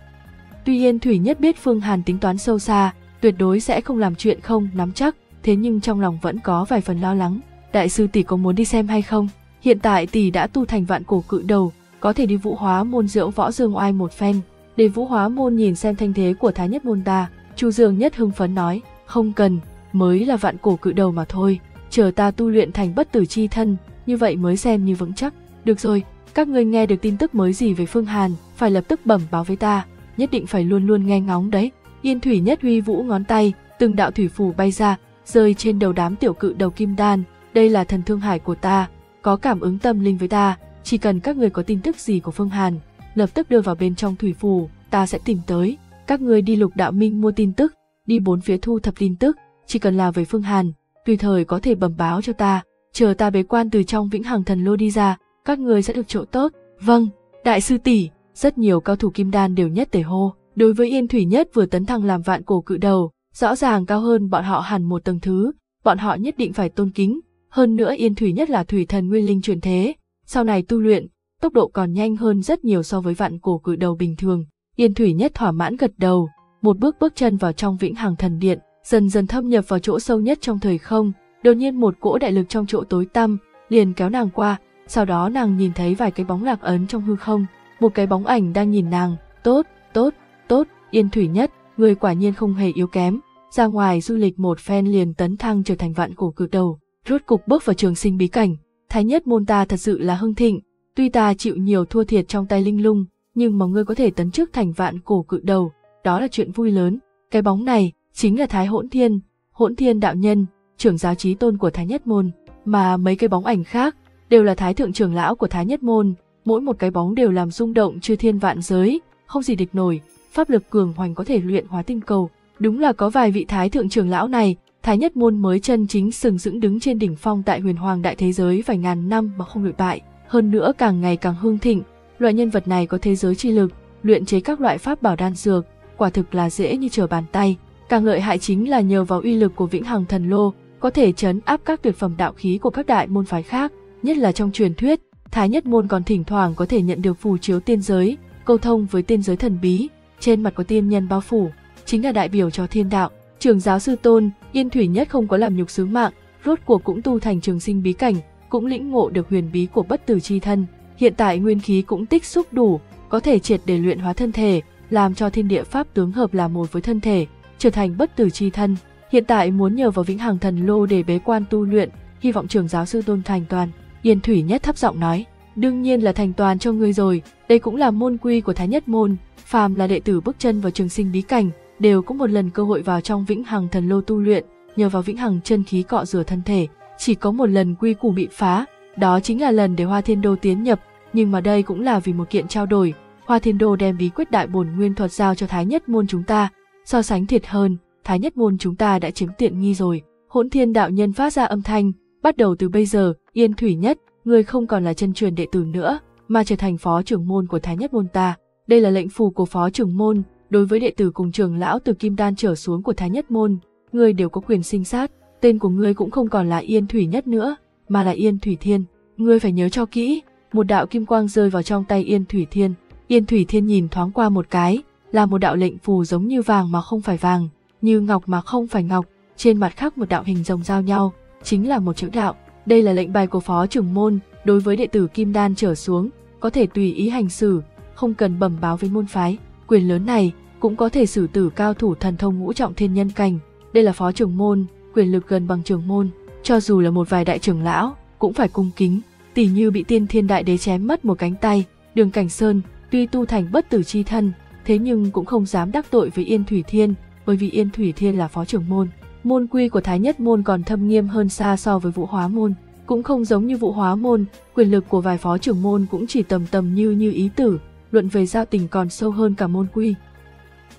tuy Yên Thủy Nhất biết Phương Hàn tính toán sâu xa, tuyệt đối sẽ không làm chuyện không nắm chắc, thế nhưng trong lòng vẫn có vài phần lo lắng. Đại sư tỷ có muốn đi xem hay không? Hiện tại tỷ đã tu thành vạn cổ cự đầu, có thể đi Vũ Hóa Môn diễu võ dương oai một phen, để Vũ Hóa Môn nhìn xem thanh thế của Thái Nhất Môn ta. Chu Dương Nhất hưng phấn nói, không cần, mới là vạn cổ cự đầu mà thôi, chờ ta tu luyện thành bất tử chi thân, như vậy mới xem như vững chắc. Được rồi, các ngươi nghe được tin tức mới gì về Phương Hàn, phải lập tức bẩm báo với ta, nhất định phải luôn luôn nghe ngóng đấy. Yên Thủy Nhất huy vũ ngón tay, từng đạo thủy phù bay ra, rơi trên đầu đám tiểu cự đầu kim đan. Đây là thần thương hải của ta, có cảm ứng tâm linh với ta, chỉ cần các người có tin tức gì của Phương Hàn, lập tức đưa vào bên trong thủy phù, ta sẽ tìm tới. Các người đi Lục Đạo Minh mua tin tức, đi bốn phía thu thập tin tức, chỉ cần là về Phương Hàn, tùy thời có thể bẩm báo cho ta, chờ ta bế quan từ trong Vĩnh Hằng Thần Lô đi ra, các người sẽ được chỗ tốt. Vâng, đại sư tỷ. Rất nhiều cao thủ kim đan đều nhất tề hô. Đối với Yên Thủy Nhất vừa tấn thăng làm vạn cổ cự đầu, rõ ràng cao hơn bọn họ hẳn một tầng thứ, bọn họ nhất định phải tôn kính. Hơn nữa Yên Thủy Nhất là thủy thần nguyên linh chuyển thế, sau này tu luyện, tốc độ còn nhanh hơn rất nhiều so với vạn cổ cự đầu bình thường. Yên Thủy Nhất thỏa mãn gật đầu, một bước bước chân vào trong Vĩnh Hằng Thần Điện, dần dần thâm nhập vào chỗ sâu nhất trong thời không. Đột nhiên một cỗ đại lực trong chỗ tối tăm liền kéo nàng qua, sau đó nàng nhìn thấy vài cái bóng lạc ấn trong hư không, một cái bóng ảnh đang nhìn nàng, tốt, tốt, tốt. Yên Thủy Nhất, người quả nhiên không hề yếu kém, ra ngoài du lịch một phen liền tấn thăng trở thành vạn cổ cự đầu, rốt cục bước vào trường sinh bí cảnh. Thái Nhất Môn ta thật sự là hưng thịnh, tuy ta chịu nhiều thua thiệt trong tay Linh Lung, nhưng mà ngươi có thể tấn chức thành vạn cổ cự đầu, đó là chuyện vui lớn. Cái bóng này chính là Thái Hỗn Thiên, Hỗn Thiên Đạo Nhân, trưởng giáo chí tôn của Thái Nhất Môn, mà mấy cái bóng ảnh khác đều là thái thượng trưởng lão của Thái Nhất Môn, mỗi một cái bóng đều làm rung động chư thiên vạn giới, không gì địch nổi, pháp lực cường hoành có thể luyện hóa tinh cầu. Đúng là có vài vị thái thượng trưởng lão này, Thái Nhất Môn mới chân chính sừng sững đứng trên đỉnh phong tại Huyền Hoàng Đại Thế Giới vài ngàn năm mà không lụi bại, hơn nữa càng ngày càng hưng thịnh. Loại nhân vật này có thế giới chi lực, luyện chế các loại pháp bảo đan dược, quả thực là dễ như trở bàn tay. Càng lợi hại chính là nhờ vào uy lực của Vĩnh Hằng Thần Lô, có thể trấn áp các tuyệt phẩm đạo khí của các đại môn phái khác, nhất là trong truyền thuyết, Thái Nhất Môn còn thỉnh thoảng có thể nhận được phù chiếu tiên giới, câu thông với tiên giới thần bí, trên mặt có tiên nhân bao phủ, chính là đại biểu cho thiên đạo. Trưởng giáo sư tôn, Yên Thủy Nhất không có làm nhục sứ mạng, rốt cuộc cũng tu thành trường sinh bí cảnh, cũng lĩnh ngộ được huyền bí của bất tử chi thân. Hiện tại nguyên khí cũng tích xúc đủ, có thể triệt để luyện hóa thân thể, làm cho thiên địa pháp tướng hợp là một với thân thể, trở thành bất tử chi thân. Hiện tại muốn nhờ vào Vĩnh Hằng Thần Lô để bế quan tu luyện, hy vọng trưởng giáo sư tôn thành toàn. Yên Thủy Nhất thấp giọng nói, đương nhiên là thành toàn cho ngươi rồi, đây cũng là môn quy của Thái Nhất Môn, phàm là đệ tử bước chân vào trường sinh bí cảnh, đều có một lần cơ hội vào trong Vĩnh Hằng Thần Lô tu luyện, nhờ vào Vĩnh Hằng chân khí cọ rửa thân thể, chỉ có một lần quy củ bị phá, đó chính là lần để Hoa Thiên Đô tiến nhập, nhưng mà đây cũng là vì một kiện trao đổi, Hoa Thiên Đô đem bí quyết đại bổn nguyên thuật giao cho Thái Nhất Môn chúng ta, so sánh thiệt hơn, Thái Nhất Môn chúng ta đã chiếm tiện nghi rồi. Hỗn Thiên Đạo Nhân phát ra âm thanh, bắt đầu từ bây giờ, Yên Thủy Nhất, ngươi không còn là chân truyền đệ tử nữa, mà trở thành phó trưởng môn của Thái Nhất Môn ta. Đây là lệnh phù của phó trưởng môn, đối với đệ tử cùng trưởng lão từ kim đan trở xuống của Thái Nhất Môn, ngươi đều có quyền sinh sát, tên của ngươi cũng không còn là Yên Thủy Nhất nữa, mà là Yên Thủy Thiên, ngươi phải nhớ cho kỹ. Một đạo kim quang rơi vào trong tay Yên Thủy Thiên, Yên Thủy Thiên nhìn thoáng qua một cái, là một đạo lệnh phù giống như vàng mà không phải vàng, như ngọc mà không phải ngọc, trên mặt khác một đạo hình rồng giao nhau, chính là một chữ đạo. Đây là lệnh bài của phó trưởng môn, đối với đệ tử kim đan trở xuống, có thể tùy ý hành xử, không cần bẩm báo với môn phái. Quyền lớn này cũng có thể xử tử cao thủ thần thông ngũ trọng thiên nhân cảnh. Đây là phó trưởng môn, quyền lực gần bằng trưởng môn, cho dù là một vài đại trưởng lão cũng phải cung kính. Tỷ như bị Tiên Thiên Đại Đế chém mất một cánh tay, Đường Cảnh Sơn tuy tu thành bất tử chi thân, thế nhưng cũng không dám đắc tội với Yên Thủy Thiên, bởi vì Yên Thủy Thiên là phó trưởng môn. Môn quy của Thái Nhất Môn còn thâm nghiêm hơn xa so với Vũ Hóa Môn, cũng không giống như Vũ Hóa Môn, quyền lực của vài phó trưởng môn cũng chỉ tầm tầm như Như Ý Tử, luận về giao tình còn sâu hơn cả môn quy.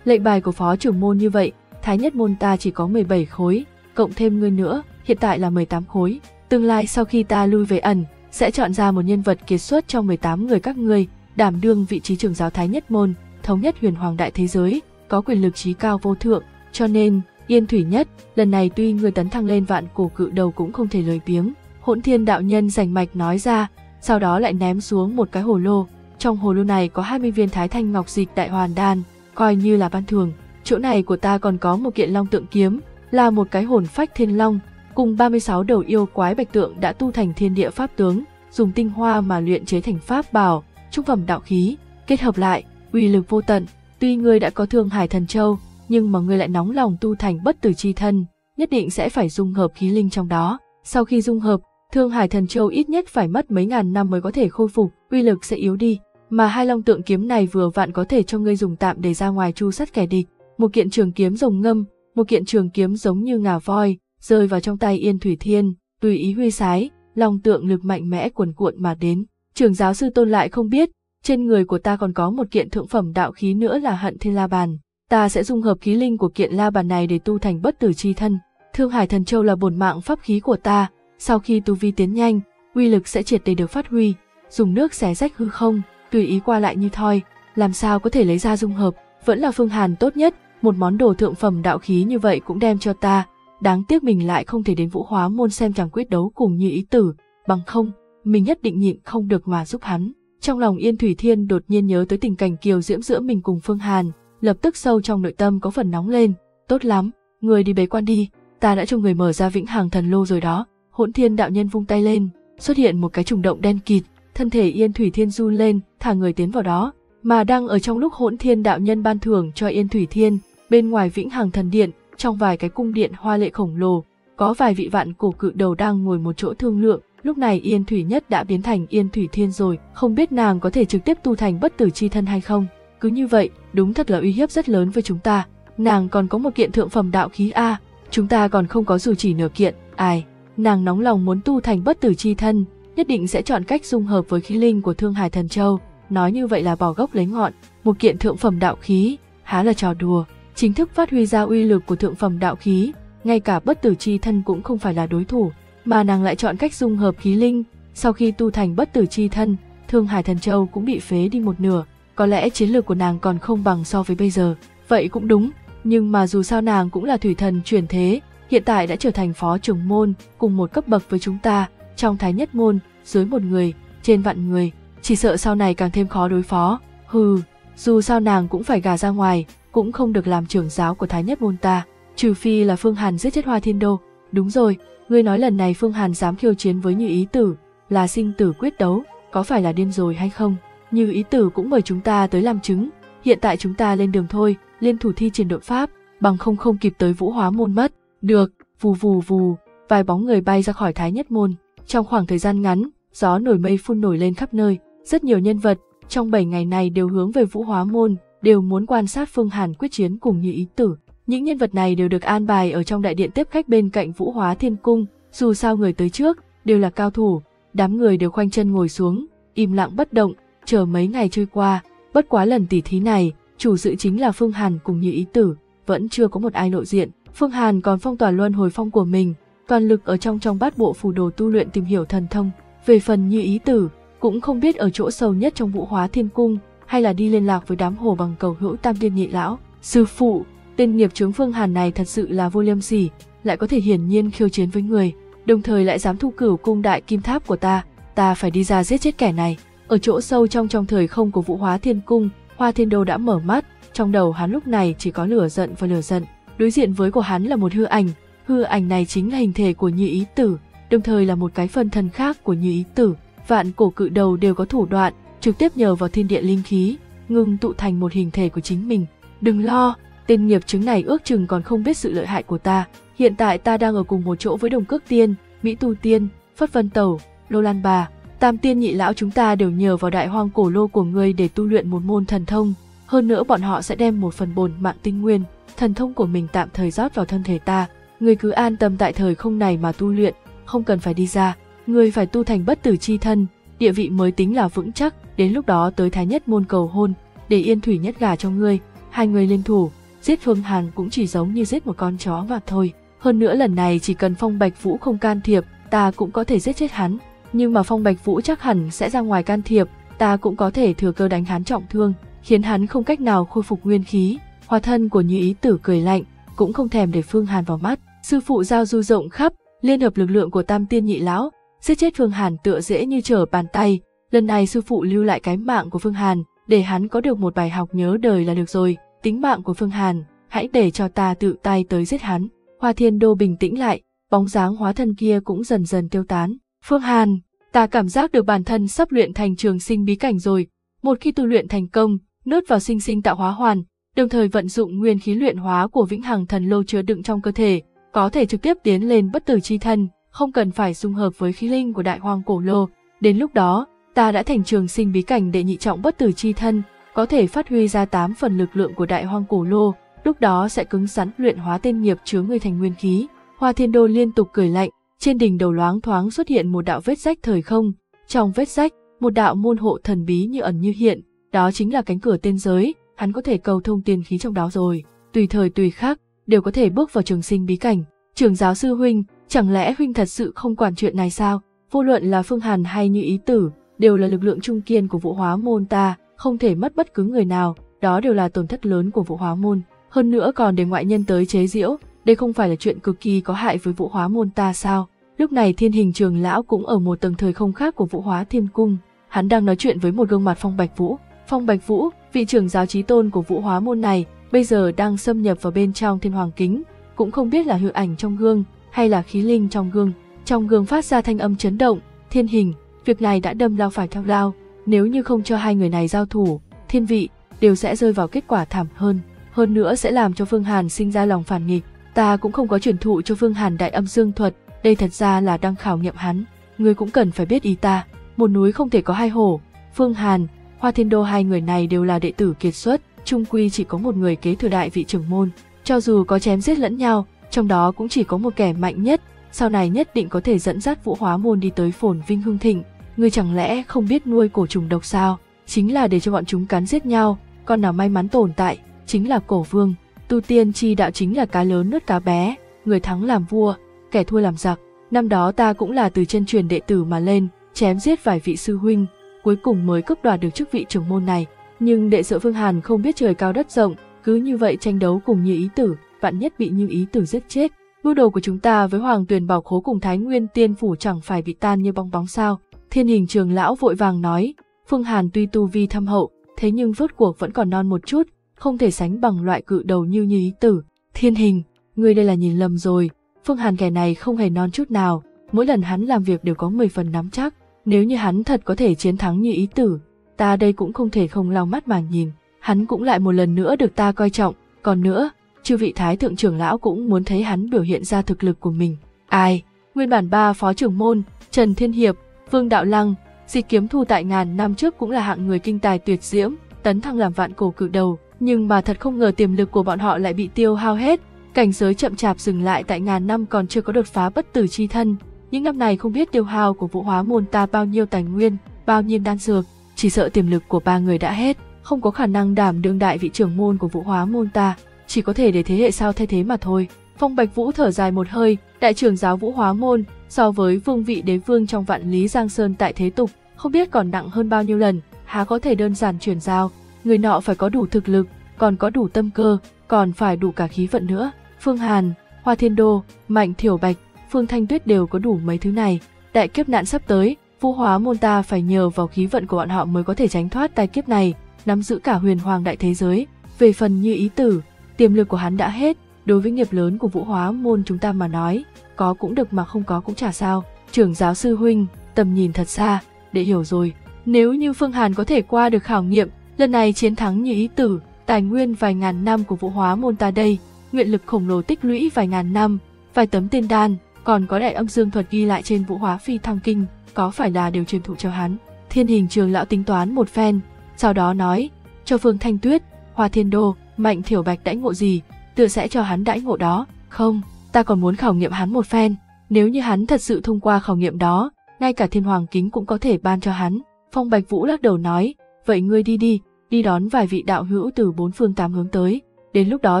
Lệnh bài của phó trưởng môn như vậy, Thái Nhất Môn ta chỉ có mười bảy khối, cộng thêm ngươi nữa, hiện tại là mười tám khối. Tương lai sau khi ta lui về ẩn, sẽ chọn ra một nhân vật kiệt xuất trong mười tám người các ngươi, đảm đương vị trí trưởng giáo Thái Nhất Môn, thống nhất Huyền Hoàng Đại Thế Giới, có quyền lực trí cao vô thượng. Cho nên, Yên Thủy Nhất, lần này tuy người tấn thăng lên vạn cổ cự đầu cũng không thể lười biếng. Hỗn Thiên Đạo Nhân rành mạch nói ra, sau đó lại ném xuống một cái hồ lô. Trong hồ lô này có hai mươi viên Thái Thanh Ngọc Dịch Đại Hoàn Đan, coi như là ban thường. Chỗ này của ta còn có một kiện Long Tượng Kiếm, là một cái hồn phách Thiên Long, cùng ba mươi sáu đầu yêu quái bạch tượng đã tu thành thiên địa pháp tướng, dùng tinh hoa mà luyện chế thành pháp bảo, trung phẩm đạo khí, kết hợp lại, uy lực vô tận. Tuy ngươi đã có Thương Hải Thần Châu, nhưng mà ngươi lại nóng lòng tu thành bất tử chi thân, nhất định sẽ phải dung hợp khí linh trong đó. Sau khi dung hợp, Thương Hải Thần Châu ít nhất phải mất mấy ngàn năm mới có thể khôi phục, uy lực sẽ yếu đi. Mà hai Long Tượng Kiếm này vừa vặn có thể cho ngươi dùng tạm để ra ngoài chu sát kẻ địch. Một kiện trường kiếm rồng ngâm, một kiện trường kiếm giống như ngà voi, rơi vào trong tay Yên Thủy Thiên, tùy ý huy sái, Long Tượng lực mạnh mẽ cuồn cuộn mà đến. Trưởng giáo sư Tôn lại không biết, trên người của ta còn có một kiện thượng phẩm đạo khí nữa là Hận Thiên La Bàn. Ta sẽ dung hợp khí linh của kiện la bàn này để tu thành bất tử chi thân. Thương Hải Thần Châu là bổn mạng pháp khí của ta, sau khi tu vi tiến nhanh, uy lực sẽ triệt để được phát huy, dùng nước xé rách hư không, tùy ý qua lại như thoi, làm sao có thể lấy ra dung hợp, vẫn là Phương Hàn tốt nhất, một món đồ thượng phẩm đạo khí như vậy cũng đem cho ta. Đáng tiếc mình lại không thể đến Vũ Hóa Môn xem chàng quyết đấu cùng Như Ý Tử, bằng không, mình nhất định nhịn không được mà giúp hắn. Trong lòng Yên Thủy Thiên đột nhiên nhớ tới tình cảnh kiều diễm giữa mình cùng Phương Hàn, lập tức sâu trong nội tâm có phần nóng lên. Tốt lắm, người đi bế quan đi, ta đã cho người mở ra Vĩnh Hằng Thần Lô rồi đó. Hỗn Thiên Đạo Nhân vung tay lên, xuất hiện một cái trùng động đen kịt, thân thể Yên Thủy Thiên run lên, thả người tiến vào đó. Mà đang ở trong lúc Hỗn Thiên Đạo Nhân ban thưởng cho Yên Thủy Thiên, bên ngoài Vĩnh Hằng Thần Điện, trong vài cái cung điện hoa lệ khổng lồ, có vài vị vạn cổ cự đầu đang ngồi một chỗ thương lượng. Lúc này Yên Thủy Nhất đã biến thành Yên Thủy Thiên rồi, không biết nàng có thể trực tiếp tu thành bất tử chi thân hay không. Cứ như vậy, đúng thật là uy hiếp rất lớn với chúng ta. Nàng còn có một kiện thượng phẩm đạo khí a, chúng ta còn không có dù chỉ nửa kiện. Ai, nàng nóng lòng muốn tu thành bất tử chi thân, nhất định sẽ chọn cách dung hợp với khí linh của Thương Hải Thần Châu. Nói như vậy là bỏ gốc lấy ngọn, một kiện thượng phẩm đạo khí, há là trò đùa. Chính thức phát huy ra uy lực của thượng phẩm đạo khí, ngay cả bất tử chi thân cũng không phải là đối thủ, mà nàng lại chọn cách dung hợp khí linh. Sau khi tu thành bất tử chi thân, Thương Hải Thần Châu cũng bị phế đi một nửa. Có lẽ chiến lược của nàng còn không bằng so với bây giờ. Vậy cũng đúng, nhưng mà dù sao nàng cũng là thủy thần chuyển thế, hiện tại đã trở thành phó trưởng môn, cùng một cấp bậc với chúng ta. Trong Thái Nhất Môn, dưới một người, trên vạn người, chỉ sợ sau này càng thêm khó đối phó. Hừ, dù sao nàng cũng phải gả ra ngoài, cũng không được làm trưởng giáo của Thái Nhất Môn ta, trừ phi là Phương Hàn giết chết Hoa Thiên Đô. Đúng rồi, ngươi nói lần này Phương Hàn dám khiêu chiến với Như Ý Tử, là sinh tử quyết đấu, có phải là điên rồi hay không? Như Ý Tử cũng mời chúng ta tới làm chứng, hiện tại chúng ta lên đường thôi, liên thủ thi triển đột pháp, bằng không không kịp tới Vũ Hóa Môn mất. Được, vù vù vù, vài bóng người bay ra khỏi Thái Nhất Môn. Trong khoảng thời gian ngắn, gió nổi mây phun nổi lên khắp nơi, rất nhiều nhân vật trong bảy ngày này đều hướng về Vũ Hóa Môn, đều muốn quan sát Phương Hàn quyết chiến cùng Như Ý Tử. Những nhân vật này đều được an bài ở trong đại điện tiếp khách bên cạnh Vũ Hóa Thiên Cung, dù sao người tới trước đều là cao thủ. Đám người đều khoanh chân ngồi xuống, im lặng bất động, chờ mấy ngày trôi qua. Bất quá lần tỉ thí này, chủ sự chính là Phương Hàn cùng Như Ý Tử, vẫn chưa có một ai lộ diện. Phương Hàn còn phong tỏa luân hồi phong của mình, toàn lực ở trong trong bát bộ phù đồ tu luyện tìm hiểu thần thông. Về phần Như Ý Tử, cũng không biết ở chỗ sâu nhất trong Vũ Hóa Thiên Cung, hay là đi liên lạc với đám hồ bằng cầu hữu Tam Tiên Nhị Lão. Sư phụ, tên nghiệp chướng Phương Hàn này thật sự là vô liêm sỉ, lại có thể hiển nhiên khiêu chiến với người, đồng thời lại dám thu cửu cung đại kim tháp của ta, ta phải đi ra giết chết kẻ này. Ở chỗ sâu trong trong thời không của Vũ Hóa Thiên Cung, Hoa Thiên Đô đã mở mắt, trong đầu hắn lúc này chỉ có lửa giận và lửa giận. Đối diện với của hắn là một hư ảnh, hư ảnh này chính là hình thể của Như Ý Tử, đồng thời là một cái phân thân khác của Như Ý Tử. Vạn cổ cự đầu đều có thủ đoạn, trực tiếp nhờ vào thiên địa linh khí, ngưng tụ thành một hình thể của chính mình. Đừng lo, tên nghiệp chứng này ước chừng còn không biết sự lợi hại của ta. Hiện tại ta đang ở cùng một chỗ với Đồng Cước Tiên, Mỹ Tu Tiên, Phất Vân Tẩu, Lô Lan Bà. Tam tiên nhị lão chúng ta đều nhờ vào Đại Hoang Cổ Lô của ngươi để tu luyện một môn thần thông. Hơn nữa bọn họ sẽ đem một phần bổn mạng tinh nguyên, thần thông của mình tạm thời rót vào thân thể ta. Ngươi cứ an tâm tại thời không này mà tu luyện, không cần phải đi ra. Ngươi phải tu thành bất tử chi thân, địa vị mới tính là vững chắc. Đến lúc đó tới Thái Nhất Môn cầu hôn, để Yên Thủy Nhất gả cho ngươi. Hai người liên thủ, giết Phương Hàn cũng chỉ giống như giết một con chó mà thôi. Hơn nữa lần này chỉ cần Phong Bạch Vũ không can thiệp, ta cũng có thể giết chết hắn. Nhưng mà Phong Bạch Vũ chắc hẳn sẽ ra ngoài can thiệp, ta cũng có thể thừa cơ đánh hắn trọng thương, khiến hắn không cách nào khôi phục nguyên khí. Hóa thân của Như Ý Tử cười lạnh, cũng không thèm để Phương Hàn vào mắt. Sư phụ giao du rộng khắp, liên hợp lực lượng của Tam Tiên Nhị Lão, giết chết Phương Hàn tựa dễ như trở bàn tay. Lần này sư phụ lưu lại cái mạng của Phương Hàn, để hắn có được một bài học nhớ đời là được rồi. Tính mạng của Phương Hàn, hãy để cho ta tự tay tới giết hắn. Hoa Thiên Đô bình tĩnh lại, bóng dáng hóa thân kia cũng dần dần tiêu tán. Phương Hàn, ta cảm giác được bản thân sắp luyện thành trường sinh bí cảnh rồi. Một khi tu luyện thành công, nuốt vào sinh sinh tạo hóa hoàn, đồng thời vận dụng nguyên khí luyện hóa của Vĩnh Hằng Thần Lô chứa đựng trong cơ thể, có thể trực tiếp tiến lên bất tử chi thân, không cần phải dung hợp với khí linh của Đại Hoang Cổ Lô. Đến lúc đó, ta đã thành trường sinh bí cảnh đệ nhị trọng bất tử chi thân, có thể phát huy ra tám phần lực lượng của Đại Hoang Cổ Lô, lúc đó sẽ cứng rắn luyện hóa tên nghiệp chứa người thành nguyên khí. Hoa Thiên Đô liên tục cười lạnh, trên đỉnh đầu loáng thoáng xuất hiện một đạo vết rách thời không, trong vết rách, một đạo môn hộ thần bí như ẩn như hiện, đó chính là cánh cửa tiên giới, hắn có thể cầu thông tiên khí trong đó rồi, tùy thời tùy khác đều có thể bước vào trường sinh bí cảnh. Trưởng giáo sư huynh, chẳng lẽ huynh thật sự không quản chuyện này sao? Vô luận là Phương Hàn hay Như Ý Tử, đều là lực lượng trung kiên của Vũ Hóa Môn ta, không thể mất bất cứ người nào, đó đều là tổn thất lớn của Vũ Hóa Môn. Hơn nữa còn để ngoại nhân tới chế giễu, đây không phải là chuyện cực kỳ có hại với Vũ Hóa Môn ta sao? Lúc này Thiên Hình Trường lão cũng ở một tầng thời không khác của Vũ Hóa Thiên Cung, hắn đang nói chuyện với một gương mặt Phong Bạch Vũ. Phong Bạch Vũ, vị trưởng giáo chí tôn của Vũ Hóa Môn này, bây giờ đang xâm nhập vào bên trong Thiên Hoàng Kính, cũng không biết là hư ảnh trong gương hay là khí linh trong gương. Trong gương phát ra thanh âm chấn động, Thiên Hình, việc này đã đâm lao phải theo lao, nếu như không cho hai người này giao thủ, thiên vị đều sẽ rơi vào kết quả thảm hơn, hơn nữa sẽ làm cho Phương Hàn sinh ra lòng phản nghịch. Ta cũng không có truyền thụ cho Phương Hàn đại âm dương thuật, đây thật ra là đang khảo nghiệm hắn, ngươi cũng cần phải biết ý ta. Một núi không thể có hai hổ, Phương Hàn, Hoa Thiên Đô hai người này đều là đệ tử kiệt xuất, chung quy chỉ có một người kế thừa đại vị trưởng môn, cho dù có chém giết lẫn nhau, trong đó cũng chỉ có một kẻ mạnh nhất, sau này nhất định có thể dẫn dắt Vũ Hóa Môn đi tới phồn vinh hưng thịnh. Ngươi chẳng lẽ không biết nuôi cổ trùng độc sao? Chính là để cho bọn chúng cắn giết nhau, con nào may mắn tồn tại chính là cổ vương. Tu tiên chi đạo chính là cá lớn nuốt cá bé, người thắng làm vua, kẻ thua làm giặc. Năm đó ta cũng là từ chân truyền đệ tử mà lên, chém giết vài vị sư huynh, cuối cùng mới cướp đoạt được chức vị trưởng môn này. Nhưng đệ sợ Phương Hàn không biết trời cao đất rộng, cứ như vậy tranh đấu cùng Như Ý Tử, vạn nhất bị Như Ý Tử giết chết, mưu đồ của chúng ta với Hoàng Tuyền Bảo Khố cùng Thái Nguyên Tiên Phủ chẳng phải bị tan như bong bóng sao? Thiên Hình Trường lão vội vàng nói, Phương Hàn tuy tu vi thâm hậu, thế nhưng rốt cuộc vẫn còn non một chút, không thể sánh bằng loại cự đầu như Như Ý Tử. Thiên Hình, ngươi đây là nhìn lầm rồi, Phương Hàn kẻ này không hề non chút nào, mỗi lần hắn làm việc đều có mười phần nắm chắc, nếu như hắn thật có thể chiến thắng Như Ý Tử, ta đây cũng không thể không lau mắt mà nhìn, hắn cũng lại một lần nữa được ta coi trọng. Còn nữa, chư vị Thái Thượng trưởng lão cũng muốn thấy hắn biểu hiện ra thực lực của mình. Ai, nguyên bản ba phó trưởng môn, Trần Thiên Hiệp, Vương Đạo Lăng, Dịch Kiếm Thu tại ngàn năm trước cũng là hạng người kinh tài tuyệt diễm, tấn thăng làm vạn cổ cự đầu, nhưng mà thật không ngờ tiềm lực của bọn họ lại bị tiêu hao hết, cảnh giới chậm chạp dừng lại tại ngàn năm còn chưa có đột phá bất tử chi thân. Những năm này không biết tiêu hao của Vũ Hóa Môn ta bao nhiêu tài nguyên, bao nhiêu đan dược, chỉ sợ tiềm lực của ba người đã hết, không có khả năng đảm đương đại vị trưởng môn của Vũ Hóa Môn ta, chỉ có thể để thế hệ sau thay thế mà thôi. Phong Bạch Vũ thở dài một hơi, đại trưởng giáo Vũ Hóa Môn so với vương vị đế vương trong vạn lý giang sơn tại thế tục, không biết còn nặng hơn bao nhiêu lần, há có thể đơn giản chuyển giao. Người nọ phải có đủ thực lực, còn có đủ tâm cơ, còn phải đủ cả khí vận nữa. Phương Hàn, Hoa Thiên Đô, Mạnh Thiểu Bạch, Phương Thanh Tuyết đều có đủ mấy thứ này. Đại kiếp nạn sắp tới, Vũ Hóa Môn ta phải nhờ vào khí vận của bọn họ mới có thể tránh thoát tai kiếp này, nắm giữ cả huyền hoàng đại thế giới. Về phần Như Ý Tử, tiềm lực của hắn đã hết, đối với nghiệp lớn của Vũ Hóa Môn chúng ta mà nói, có cũng được mà không có cũng chả sao. Trưởng giáo sư huynh, tầm nhìn thật xa, đệ hiểu rồi. Nếu như Phương Hàn có thể qua được khảo nghiệm, lần này chiến thắng Như Ý Tử, Tài nguyên vài ngàn năm của Vũ Hóa Môn ta đây, nguyện lực khổng lồ tích lũy vài ngàn năm, vài tấm tiên đan, còn có đại âm dương thuật ghi lại trên Vũ Hóa Phi Thăng Kinh, có phải là đều truyền thụ cho hắn. Thiên Hình Trường lão tính toán một phen, sau đó nói, cho Phương Thanh Tuyết, Hoa Thiên Đô, Mạnh Thiểu Bạch đãi ngộ gì, tự sẽ cho hắn đãi ngộ đó, không, ta còn muốn khảo nghiệm hắn một phen, nếu như hắn thật sự thông qua khảo nghiệm đó, ngay cả Thiên Hoàng Kính cũng có thể ban cho hắn. Phong Bạch Vũ lắc đầu nói, vậy ngươi đi đi, đi đón vài vị đạo hữu từ bốn phương tám hướng tới, đến lúc đó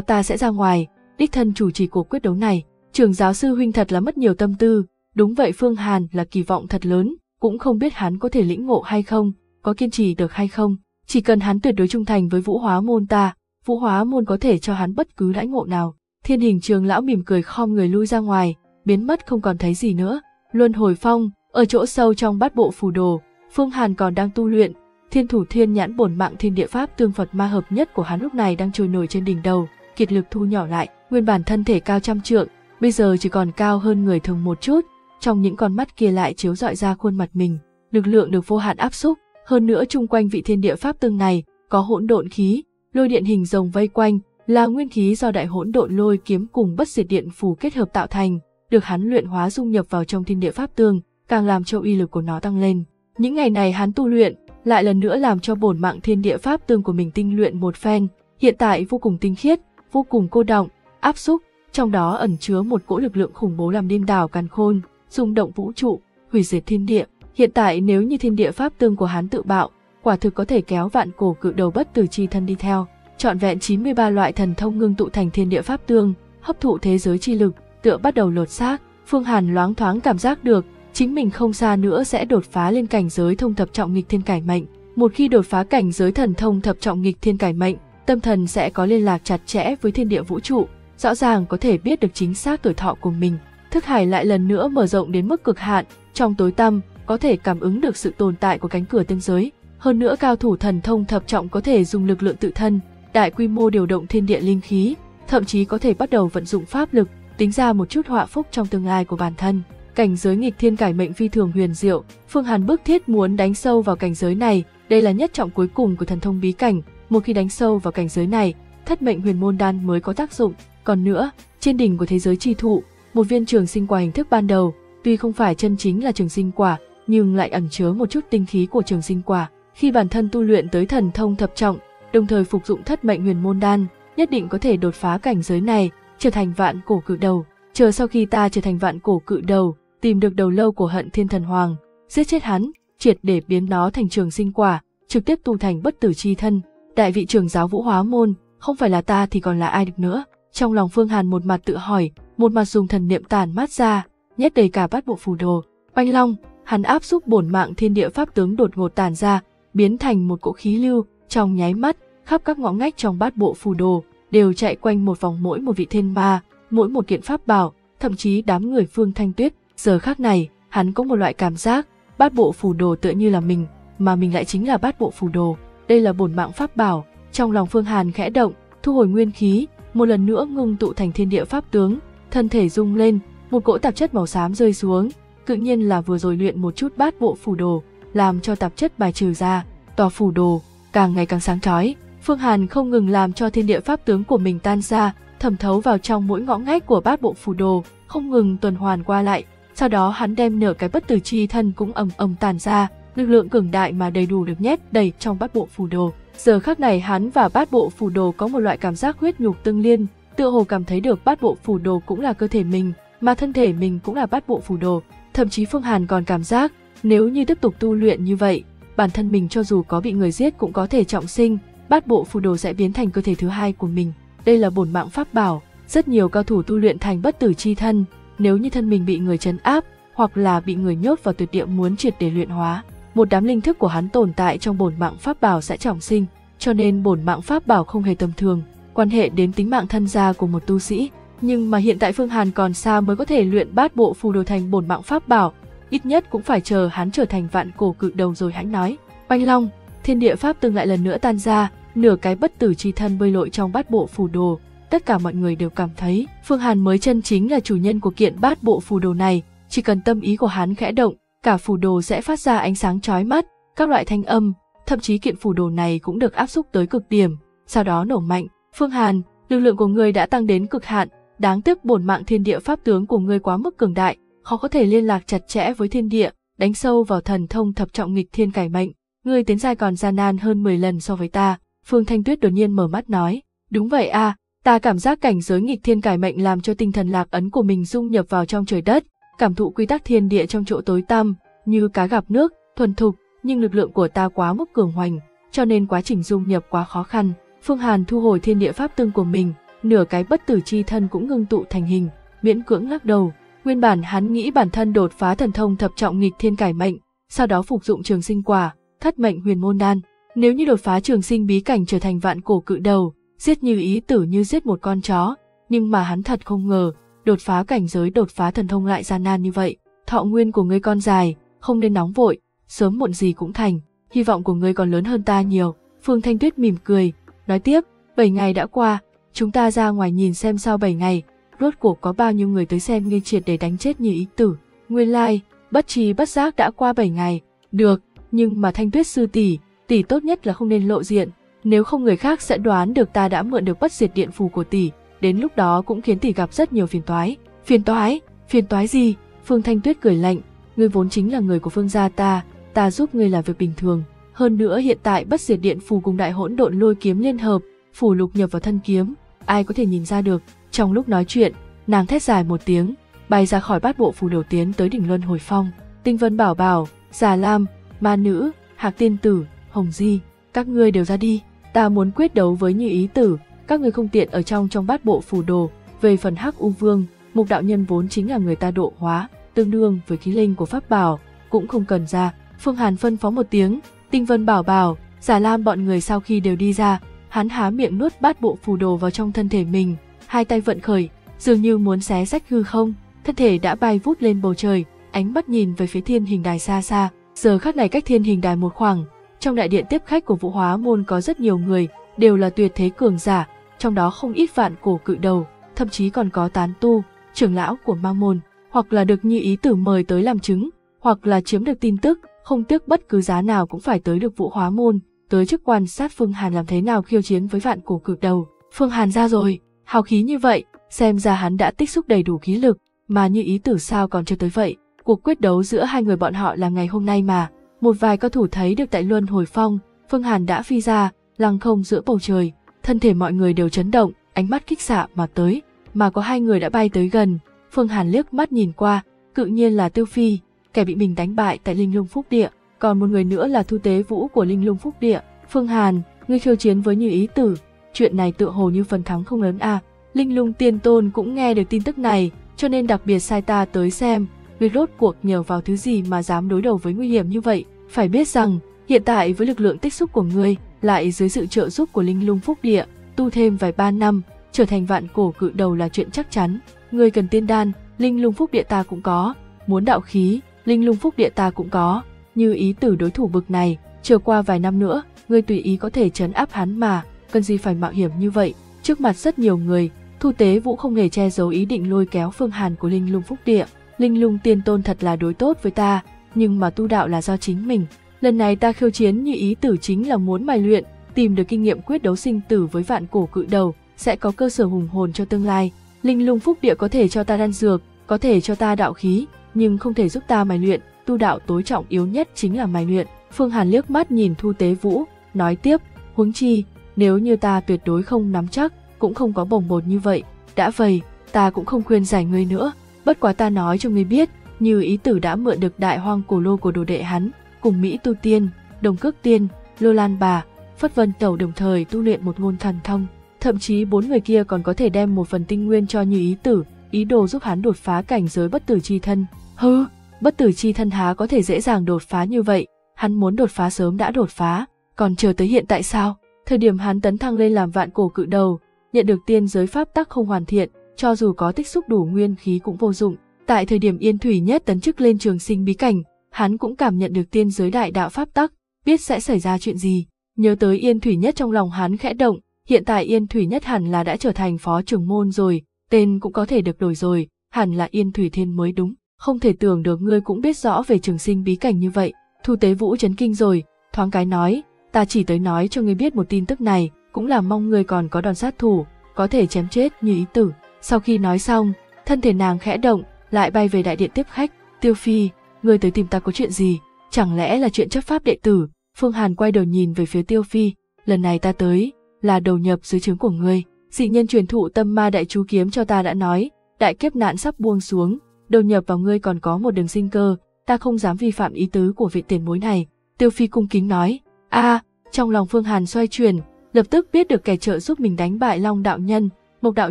ta sẽ ra ngoài, đích thân chủ trì cuộc quyết đấu này. Trưởng giáo sư huynh thật là mất nhiều tâm tư, đúng vậy Phương Hàn là kỳ vọng thật lớn, cũng không biết hắn có thể lĩnh ngộ hay không, có kiên trì được hay không, chỉ cần hắn tuyệt đối trung thành với Vũ Hóa Môn ta, Vũ Hóa Môn có thể cho hắn bất cứ đãi ngộ nào. Thiên Hình Trường lão mỉm cười khom người lui ra ngoài, biến mất không còn thấy gì nữa. Luân Hồi Phong, ở chỗ sâu trong Bát Bộ Phù Đồ, Phương Hàn còn đang tu luyện, Thiên Thủ Thiên Nhãn Bổn Mạng Thiên Địa Pháp Tương Phật Ma hợp nhất của hắn lúc này đang trôi nổi trên đỉnh đầu, kiệt lực thu nhỏ lại, nguyên bản thân thể cao trăm trượng, bây giờ chỉ còn cao hơn người thường một chút, trong những con mắt kia lại chiếu rọi ra khuôn mặt mình, lực lượng được vô hạn áp xúc, hơn nữa chung quanh vị thiên địa pháp tương này có hỗn độn khí, lôi điện hình rồng vây quanh, là nguyên khí do đại hỗn độn lôi kiếm cùng bất diệt điện phù kết hợp tạo thành, được hắn luyện hóa dung nhập vào trong thiên địa pháp tương, càng làm cho uy lực của nó tăng lên. Những ngày này hắn tu luyện, lại lần nữa làm cho bổn mạng thiên địa pháp tương của mình tinh luyện một phen, hiện tại vô cùng tinh khiết, vô cùng cô đọng, áp xúc, trong đó ẩn chứa một cỗ lực lượng khủng bố làm điên đảo càn khôn, rung động vũ trụ, hủy diệt thiên địa. Hiện tại nếu như thiên địa pháp tương của hắn tự bạo, quả thực có thể kéo vạn cổ cự đầu bất tử chi thân đi theo. Trọn vẹn chín mươi ba loại thần thông ngưng tụ thành thiên địa pháp tương, hấp thụ thế giới chi lực, tựa bắt đầu lột xác. Phương Hàn loáng thoáng cảm giác được, chính mình không xa nữa sẽ đột phá lên cảnh giới thông thập trọng nghịch thiên cải mệnh. Một khi đột phá cảnh giới thần thông thập trọng nghịch thiên cải mệnh, tâm thần sẽ có liên lạc chặt chẽ với thiên địa vũ trụ, rõ ràng có thể biết được chính xác tuổi thọ của mình. Thức hải lại lần nữa mở rộng đến mức cực hạn, trong tối tăm có thể cảm ứng được sự tồn tại của cánh cửa tương giới. Hơn nữa cao thủ thần thông thập trọng có thể dùng lực lượng tự thân đại quy mô điều động thiên địa linh khí, thậm chí có thể bắt đầu vận dụng pháp lực, tính ra một chút họa phúc trong tương lai của bản thân. Cảnh giới nghịch thiên cải mệnh phi thường huyền diệu, Phương Hàn bức thiết muốn đánh sâu vào cảnh giới này, đây là nhất trọng cuối cùng của thần thông bí cảnh. Một khi đánh sâu vào cảnh giới này, thất mệnh huyền môn đan mới có tác dụng. Còn nữa, trên đỉnh của thế giới chi thụ, một viên trường sinh quả hình thức ban đầu, tuy không phải chân chính là trường sinh quả, nhưng lại ẩn chứa một chút tinh khí của trường sinh quả. Khi bản thân tu luyện tới thần thông thập trọng, đồng thời phục dụng thất mệnh huyền môn đan, nhất định có thể đột phá cảnh giới này, trở thành vạn cổ cự đầu. Chờ sau khi ta trở thành vạn cổ cự đầu, tìm được đầu lâu của Hận Thiên Thần Hoàng, giết chết hắn, triệt để biến nó thành trường sinh quả, trực tiếp tu thành bất tử chi thân. Đại vị trưởng giáo Vũ Hóa Môn, không phải là ta thì còn là ai được nữa. Trong lòng Phương Hàn một mặt tự hỏi, một mặt dùng thần niệm tản mát ra, nhét đầy cả Bát Bộ Phù Đồ. Oanh long, hắn áp xúc bổn mạng thiên địa pháp tướng đột ngột tản ra, biến thành một cỗ khí lưu, trong nháy mắt, khắp các ngõ ngách trong Bát Bộ Phù Đồ đều chạy quanh một vòng mỗi một vị thiên ma, mỗi một kiện pháp bảo, thậm chí đám người Phương Thanh Tuyết. Giờ khắc này, hắn có một loại cảm giác, Bát Bộ Phù Đồ tựa như là mình, mà mình lại chính là Bát Bộ Phù Đồ. Đây là bổn mạng pháp bảo, trong lòng Phương Hàn khẽ động, thu hồi nguyên khí, một lần nữa ngưng tụ thành thiên địa pháp tướng, thân thể rung lên, một cỗ tạp chất màu xám rơi xuống, tự nhiên là vừa rồi luyện một chút Bát Bộ Phù Đồ, làm cho tạp chất bài trừ ra, tòa phù đồ càng ngày càng sáng chói. Phương Hàn không ngừng làm cho thiên địa pháp tướng của mình tan ra, thẩm thấu vào trong mỗi ngõ ngách của Bát Bộ Phù Đồ, không ngừng tuần hoàn qua lại. Sau đó hắn đem nửa cái bất tử chi thân cũng ầm ầm tàn ra, lực lượng cường đại mà đầy đủ được nhét đầy trong Bát Bộ Phù Đồ. Giờ khắc này hắn và Bát Bộ Phù Đồ có một loại cảm giác huyết nhục tương liên, tựa hồ cảm thấy được Bát Bộ Phù Đồ cũng là cơ thể mình, mà thân thể mình cũng là Bát Bộ Phù Đồ. Thậm chí Phương Hàn còn cảm giác, nếu như tiếp tục tu luyện như vậy, bản thân mình cho dù có bị người giết cũng có thể trọng sinh, Bát Bộ Phù Đồ sẽ biến thành cơ thể thứ hai của mình. Đây là bổn mạng pháp bảo, rất nhiều cao thủ tu luyện thành bất tử chi thân, nếu như thân mình bị người trấn áp, hoặc là bị người nhốt vào tuyệt địa muốn triệt để luyện hóa, một đám linh thức của hắn tồn tại trong bổn mạng pháp bảo sẽ trọng sinh, cho nên bổn mạng pháp bảo không hề tầm thường, quan hệ đến tính mạng thân gia của một tu sĩ. Nhưng mà hiện tại Phương Hàn còn xa mới có thể luyện Bát Bộ Phù Đồ thành bổn mạng pháp bảo, ít nhất cũng phải chờ hắn trở thành vạn cổ cự đầu rồi hãy nói. Oanh long, thiên địa pháp tương lại lần nữa tan ra, nửa cái bất tử chi thân bơi lội trong Bát Bộ Phù Đồ. Tất cả mọi người đều cảm thấy Phương Hàn mới chân chính là chủ nhân của kiện Bát Bộ Phù Đồ này, chỉ cần tâm ý của hắn khẽ động, cả phù đồ sẽ phát ra ánh sáng chói mắt, các loại thanh âm, thậm chí kiện phù đồ này cũng được áp xúc tới cực điểm, sau đó nổ mạnh. Phương Hàn, lực lượng của ngươi đã tăng đến cực hạn, đáng tiếc bổn mạng thiên địa pháp tướng của ngươi quá mức cường đại, khó có thể liên lạc chặt chẽ với thiên địa, đánh sâu vào thần thông thập trọng nghịch thiên cải mệnh, ngươi tiến giai còn gian nan hơn mười lần so với ta. Phương Thanh Tuyết đột nhiên mở mắt nói, đúng vậy a, à, ta cảm giác cảnh giới nghịch thiên cải mệnh làm cho tinh thần lạc ấn của mình dung nhập vào trong trời đất, cảm thụ quy tắc thiên địa trong chỗ tối tăm, như cá gặp nước, thuần thục, nhưng lực lượng của ta quá mức cường hoành, cho nên quá trình dung nhập quá khó khăn. Phương Hàn thu hồi thiên địa pháp tương của mình, nửa cái bất tử chi thân cũng ngưng tụ thành hình, miễn cưỡng lắc đầu. Nguyên bản hắn nghĩ bản thân đột phá thần thông thập trọng nghịch thiên cải mệnh, sau đó phục dụng trường sinh quả, thất mệnh huyền môn đan. Nếu như đột phá trường sinh bí cảnh trở thành vạn cổ cự đầu, giết Như Ý Tử như giết một con chó, nhưng mà hắn thật không ngờ, đột phá cảnh giới đột phá thần thông lại gian nan như vậy. Thọ nguyên của ngươi còn dài, không nên nóng vội, sớm muộn gì cũng thành, hy vọng của ngươi còn lớn hơn ta nhiều. Phương Thanh Tuyết mỉm cười, nói tiếp, bảy ngày đã qua, chúng ta ra ngoài nhìn xem sau bảy ngày, rốt cuộc có bao nhiêu người tới xem ngươi triệt để đánh chết Như Ý Tử. Nguyên lai, bất trí bất giác đã qua bảy ngày, được, nhưng mà Thanh Tuyết sư tỷ, tỷ tốt nhất là không nên lộ diện, nếu không người khác sẽ đoán được ta đã mượn được bất diệt điện phù của tỷ, đến lúc đó cũng khiến tỷ gặp rất nhiều phiền toái. Phiền toái? Phiền toái gì? Phương Thanh Tuyết cười lạnh, ngươi vốn chính là người của Phương gia ta, ta giúp ngươi là việc bình thường. Hơn nữa hiện tại bất diệt điện phù cùng đại hỗn độn lôi kiếm liên hợp, phù lục nhập vào thân kiếm, ai có thể nhìn ra được. Trong lúc nói chuyện, nàng thét dài một tiếng, bay ra khỏi bát bộ phù đồ tiến tới đỉnh luân hồi phong. Tinh Vân Bảo Bảo, Già Lam, Ma Nữ, Hạc Tiên Tử, Hồng Di, các ngươi đều ra đi, ta muốn quyết đấu với Như Ý Tử, các ngươi không tiện ở trong trong bát bộ phù đồ. Về phần Hắc U Vương, Mục đạo nhân vốn chính là người ta độ hóa, tương đương với khí linh của pháp bảo, cũng không cần ra. Phương Hàn phân phó một tiếng, Tinh Vân Bảo Bảo, Giả Lam bọn người sau khi đều đi ra, hắn há miệng nuốt bát bộ phù đồ vào trong thân thể mình, hai tay vận khởi, dường như muốn xé rách hư không, thân thể đã bay vút lên bầu trời, ánh mắt nhìn về phía thiên hình đài xa xa. Giờ khắc này cách thiên hình đài một khoảng, trong đại điện tiếp khách của Vũ Hóa Môn có rất nhiều người, đều là tuyệt thế cường giả, trong đó không ít vạn cổ cự đầu, thậm chí còn có tán tu, trưởng lão của Ma Môn, hoặc là được Như Ý Tử mời tới làm chứng, hoặc là chiếm được tin tức, không tiếc bất cứ giá nào cũng phải tới được Vũ Hóa Môn, tới trước quan sát Phương Hàn làm thế nào khiêu chiến với vạn cổ cự đầu. Phương Hàn ra rồi, hào khí như vậy, xem ra hắn đã tích xúc đầy đủ khí lực, mà Như Ý Tử sao còn chưa tới vậy. Cuộc quyết đấu giữa hai người bọn họ là ngày hôm nay mà. Một vài cao thủ thấy được tại luân hồi phong, Phương Hàn đã phi ra, lăng không giữa bầu trời, thân thể mọi người đều chấn động, ánh mắt kích xạ mà tới, mà có hai người đã bay tới gần. Phương Hàn liếc mắt nhìn qua, cự nhiên là Tiêu Phi, kẻ bị mình đánh bại tại Linh Lung Phúc Địa, còn một người nữa là Thu Tế Vũ của Linh Lung Phúc Địa. Phương Hàn, ngươi khiêu chiến với Như Ý Tử, chuyện này tựa hồ như phần thắng không lớn à. Linh Lung Tiên Tôn cũng nghe được tin tức này, cho nên đặc biệt sai ta tới xem, ngươi rốt cuộc nhờ vào thứ gì mà dám đối đầu với nguy hiểm như vậy. Phải biết rằng, hiện tại với lực lượng tích xúc của ngươi, lại dưới sự trợ giúp của Linh Lung Phúc Địa, tu thêm vài ba năm, trở thành vạn cổ cự đầu là chuyện chắc chắn. Ngươi cần tiên đan, Linh Lung Phúc Địa ta cũng có, muốn đạo khí, Linh Lung Phúc Địa ta cũng có. Như Ý Tử đối thủ bực này, chờ qua vài năm nữa, ngươi tùy ý có thể trấn áp hắn mà, cần gì phải mạo hiểm như vậy. Trước mặt rất nhiều người, Thu Tế Vũ không hề che giấu ý định lôi kéo Phương Hàn của Linh Lung Phúc Địa. Linh Lung Tiên Tôn thật là đối tốt với ta, nhưng mà tu đạo là do chính mình. Lần này ta khiêu chiến Như Ý Tử chính là muốn mài luyện, tìm được kinh nghiệm quyết đấu sinh tử với vạn cổ cự đầu, sẽ có cơ sở hùng hồn cho tương lai. Linh Lung Phúc Địa có thể cho ta đan dược, có thể cho ta đạo khí, nhưng không thể giúp ta mài luyện, tu đạo tối trọng yếu nhất chính là mài luyện. Phương Hàn liếc mắt nhìn Thu Tế Vũ, nói tiếp, huống chi, nếu như ta tuyệt đối không nắm chắc, cũng không có bồng bột như vậy. Đã vậy, ta cũng không khuyên giải ngươi nữa, bất quá ta nói cho ngươi biết, Như Ý Tử đã mượn được đại hoang cổ lô của đồ đệ hắn, cùng Mỹ Tu Tiên, Đồng Cước Tiên, Lô Lan Bà, Phất Vân Tẩu đồng thời tu luyện một ngôn thần thông, thậm chí bốn người kia còn có thể đem một phần tinh nguyên cho Như Ý Tử, ý đồ giúp hắn đột phá cảnh giới bất tử chi thân. Hừ, bất tử chi thân há có thể dễ dàng đột phá như vậy, hắn muốn đột phá sớm đã đột phá, còn chờ tới hiện tại sao? Thời điểm hắn tấn thăng lên làm vạn cổ cự đầu, nhận được tiên giới pháp tắc không hoàn thiện, cho dù có tích xúc đủ nguyên khí cũng vô dụng. Tại thời điểm Yên Thủy Nhất tấn chức lên trường sinh bí cảnh, hắn cũng cảm nhận được tiên giới đại đạo pháp tắc, biết sẽ xảy ra chuyện gì. Nhớ tới Yên Thủy Nhất trong lòng hắn khẽ động, hiện tại Yên Thủy Nhất hẳn là đã trở thành phó trưởng môn rồi, tên cũng có thể được đổi rồi, hẳn là Yên Thủy Thiên mới đúng. Không thể tưởng được ngươi cũng biết rõ về trường sinh bí cảnh như vậy. Thu Tế Vũ chấn kinh rồi, thoáng cái nói, ta chỉ tới nói cho ngươi biết một tin tức này, cũng là mong người còn có đòn sát thủ, có thể chém chết Như Ý Tử. Sau khi nói xong, thân thể nàng khẽ động, lại bay về đại điện tiếp khách. Tiêu Phi, người tới tìm ta có chuyện gì? Chẳng lẽ là chuyện chấp pháp đệ tử? Phương Hàn quay đầu nhìn về phía Tiêu Phi, lần này ta tới, là đầu nhập dưới trướng của ngươi. Dị nhân truyền thụ tâm ma đại chú kiếm cho ta đã nói, đại kiếp nạn sắp buông xuống, đầu nhập vào ngươi còn có một đường sinh cơ, ta không dám vi phạm ý tứ của vị tiền bối này. Tiêu Phi cung kính nói. A, à, trong lòng Phương Hàn xoay chuyển, lập tức biết được kẻ trợ giúp mình đánh bại Long Đạo Nhân, Mục Đạo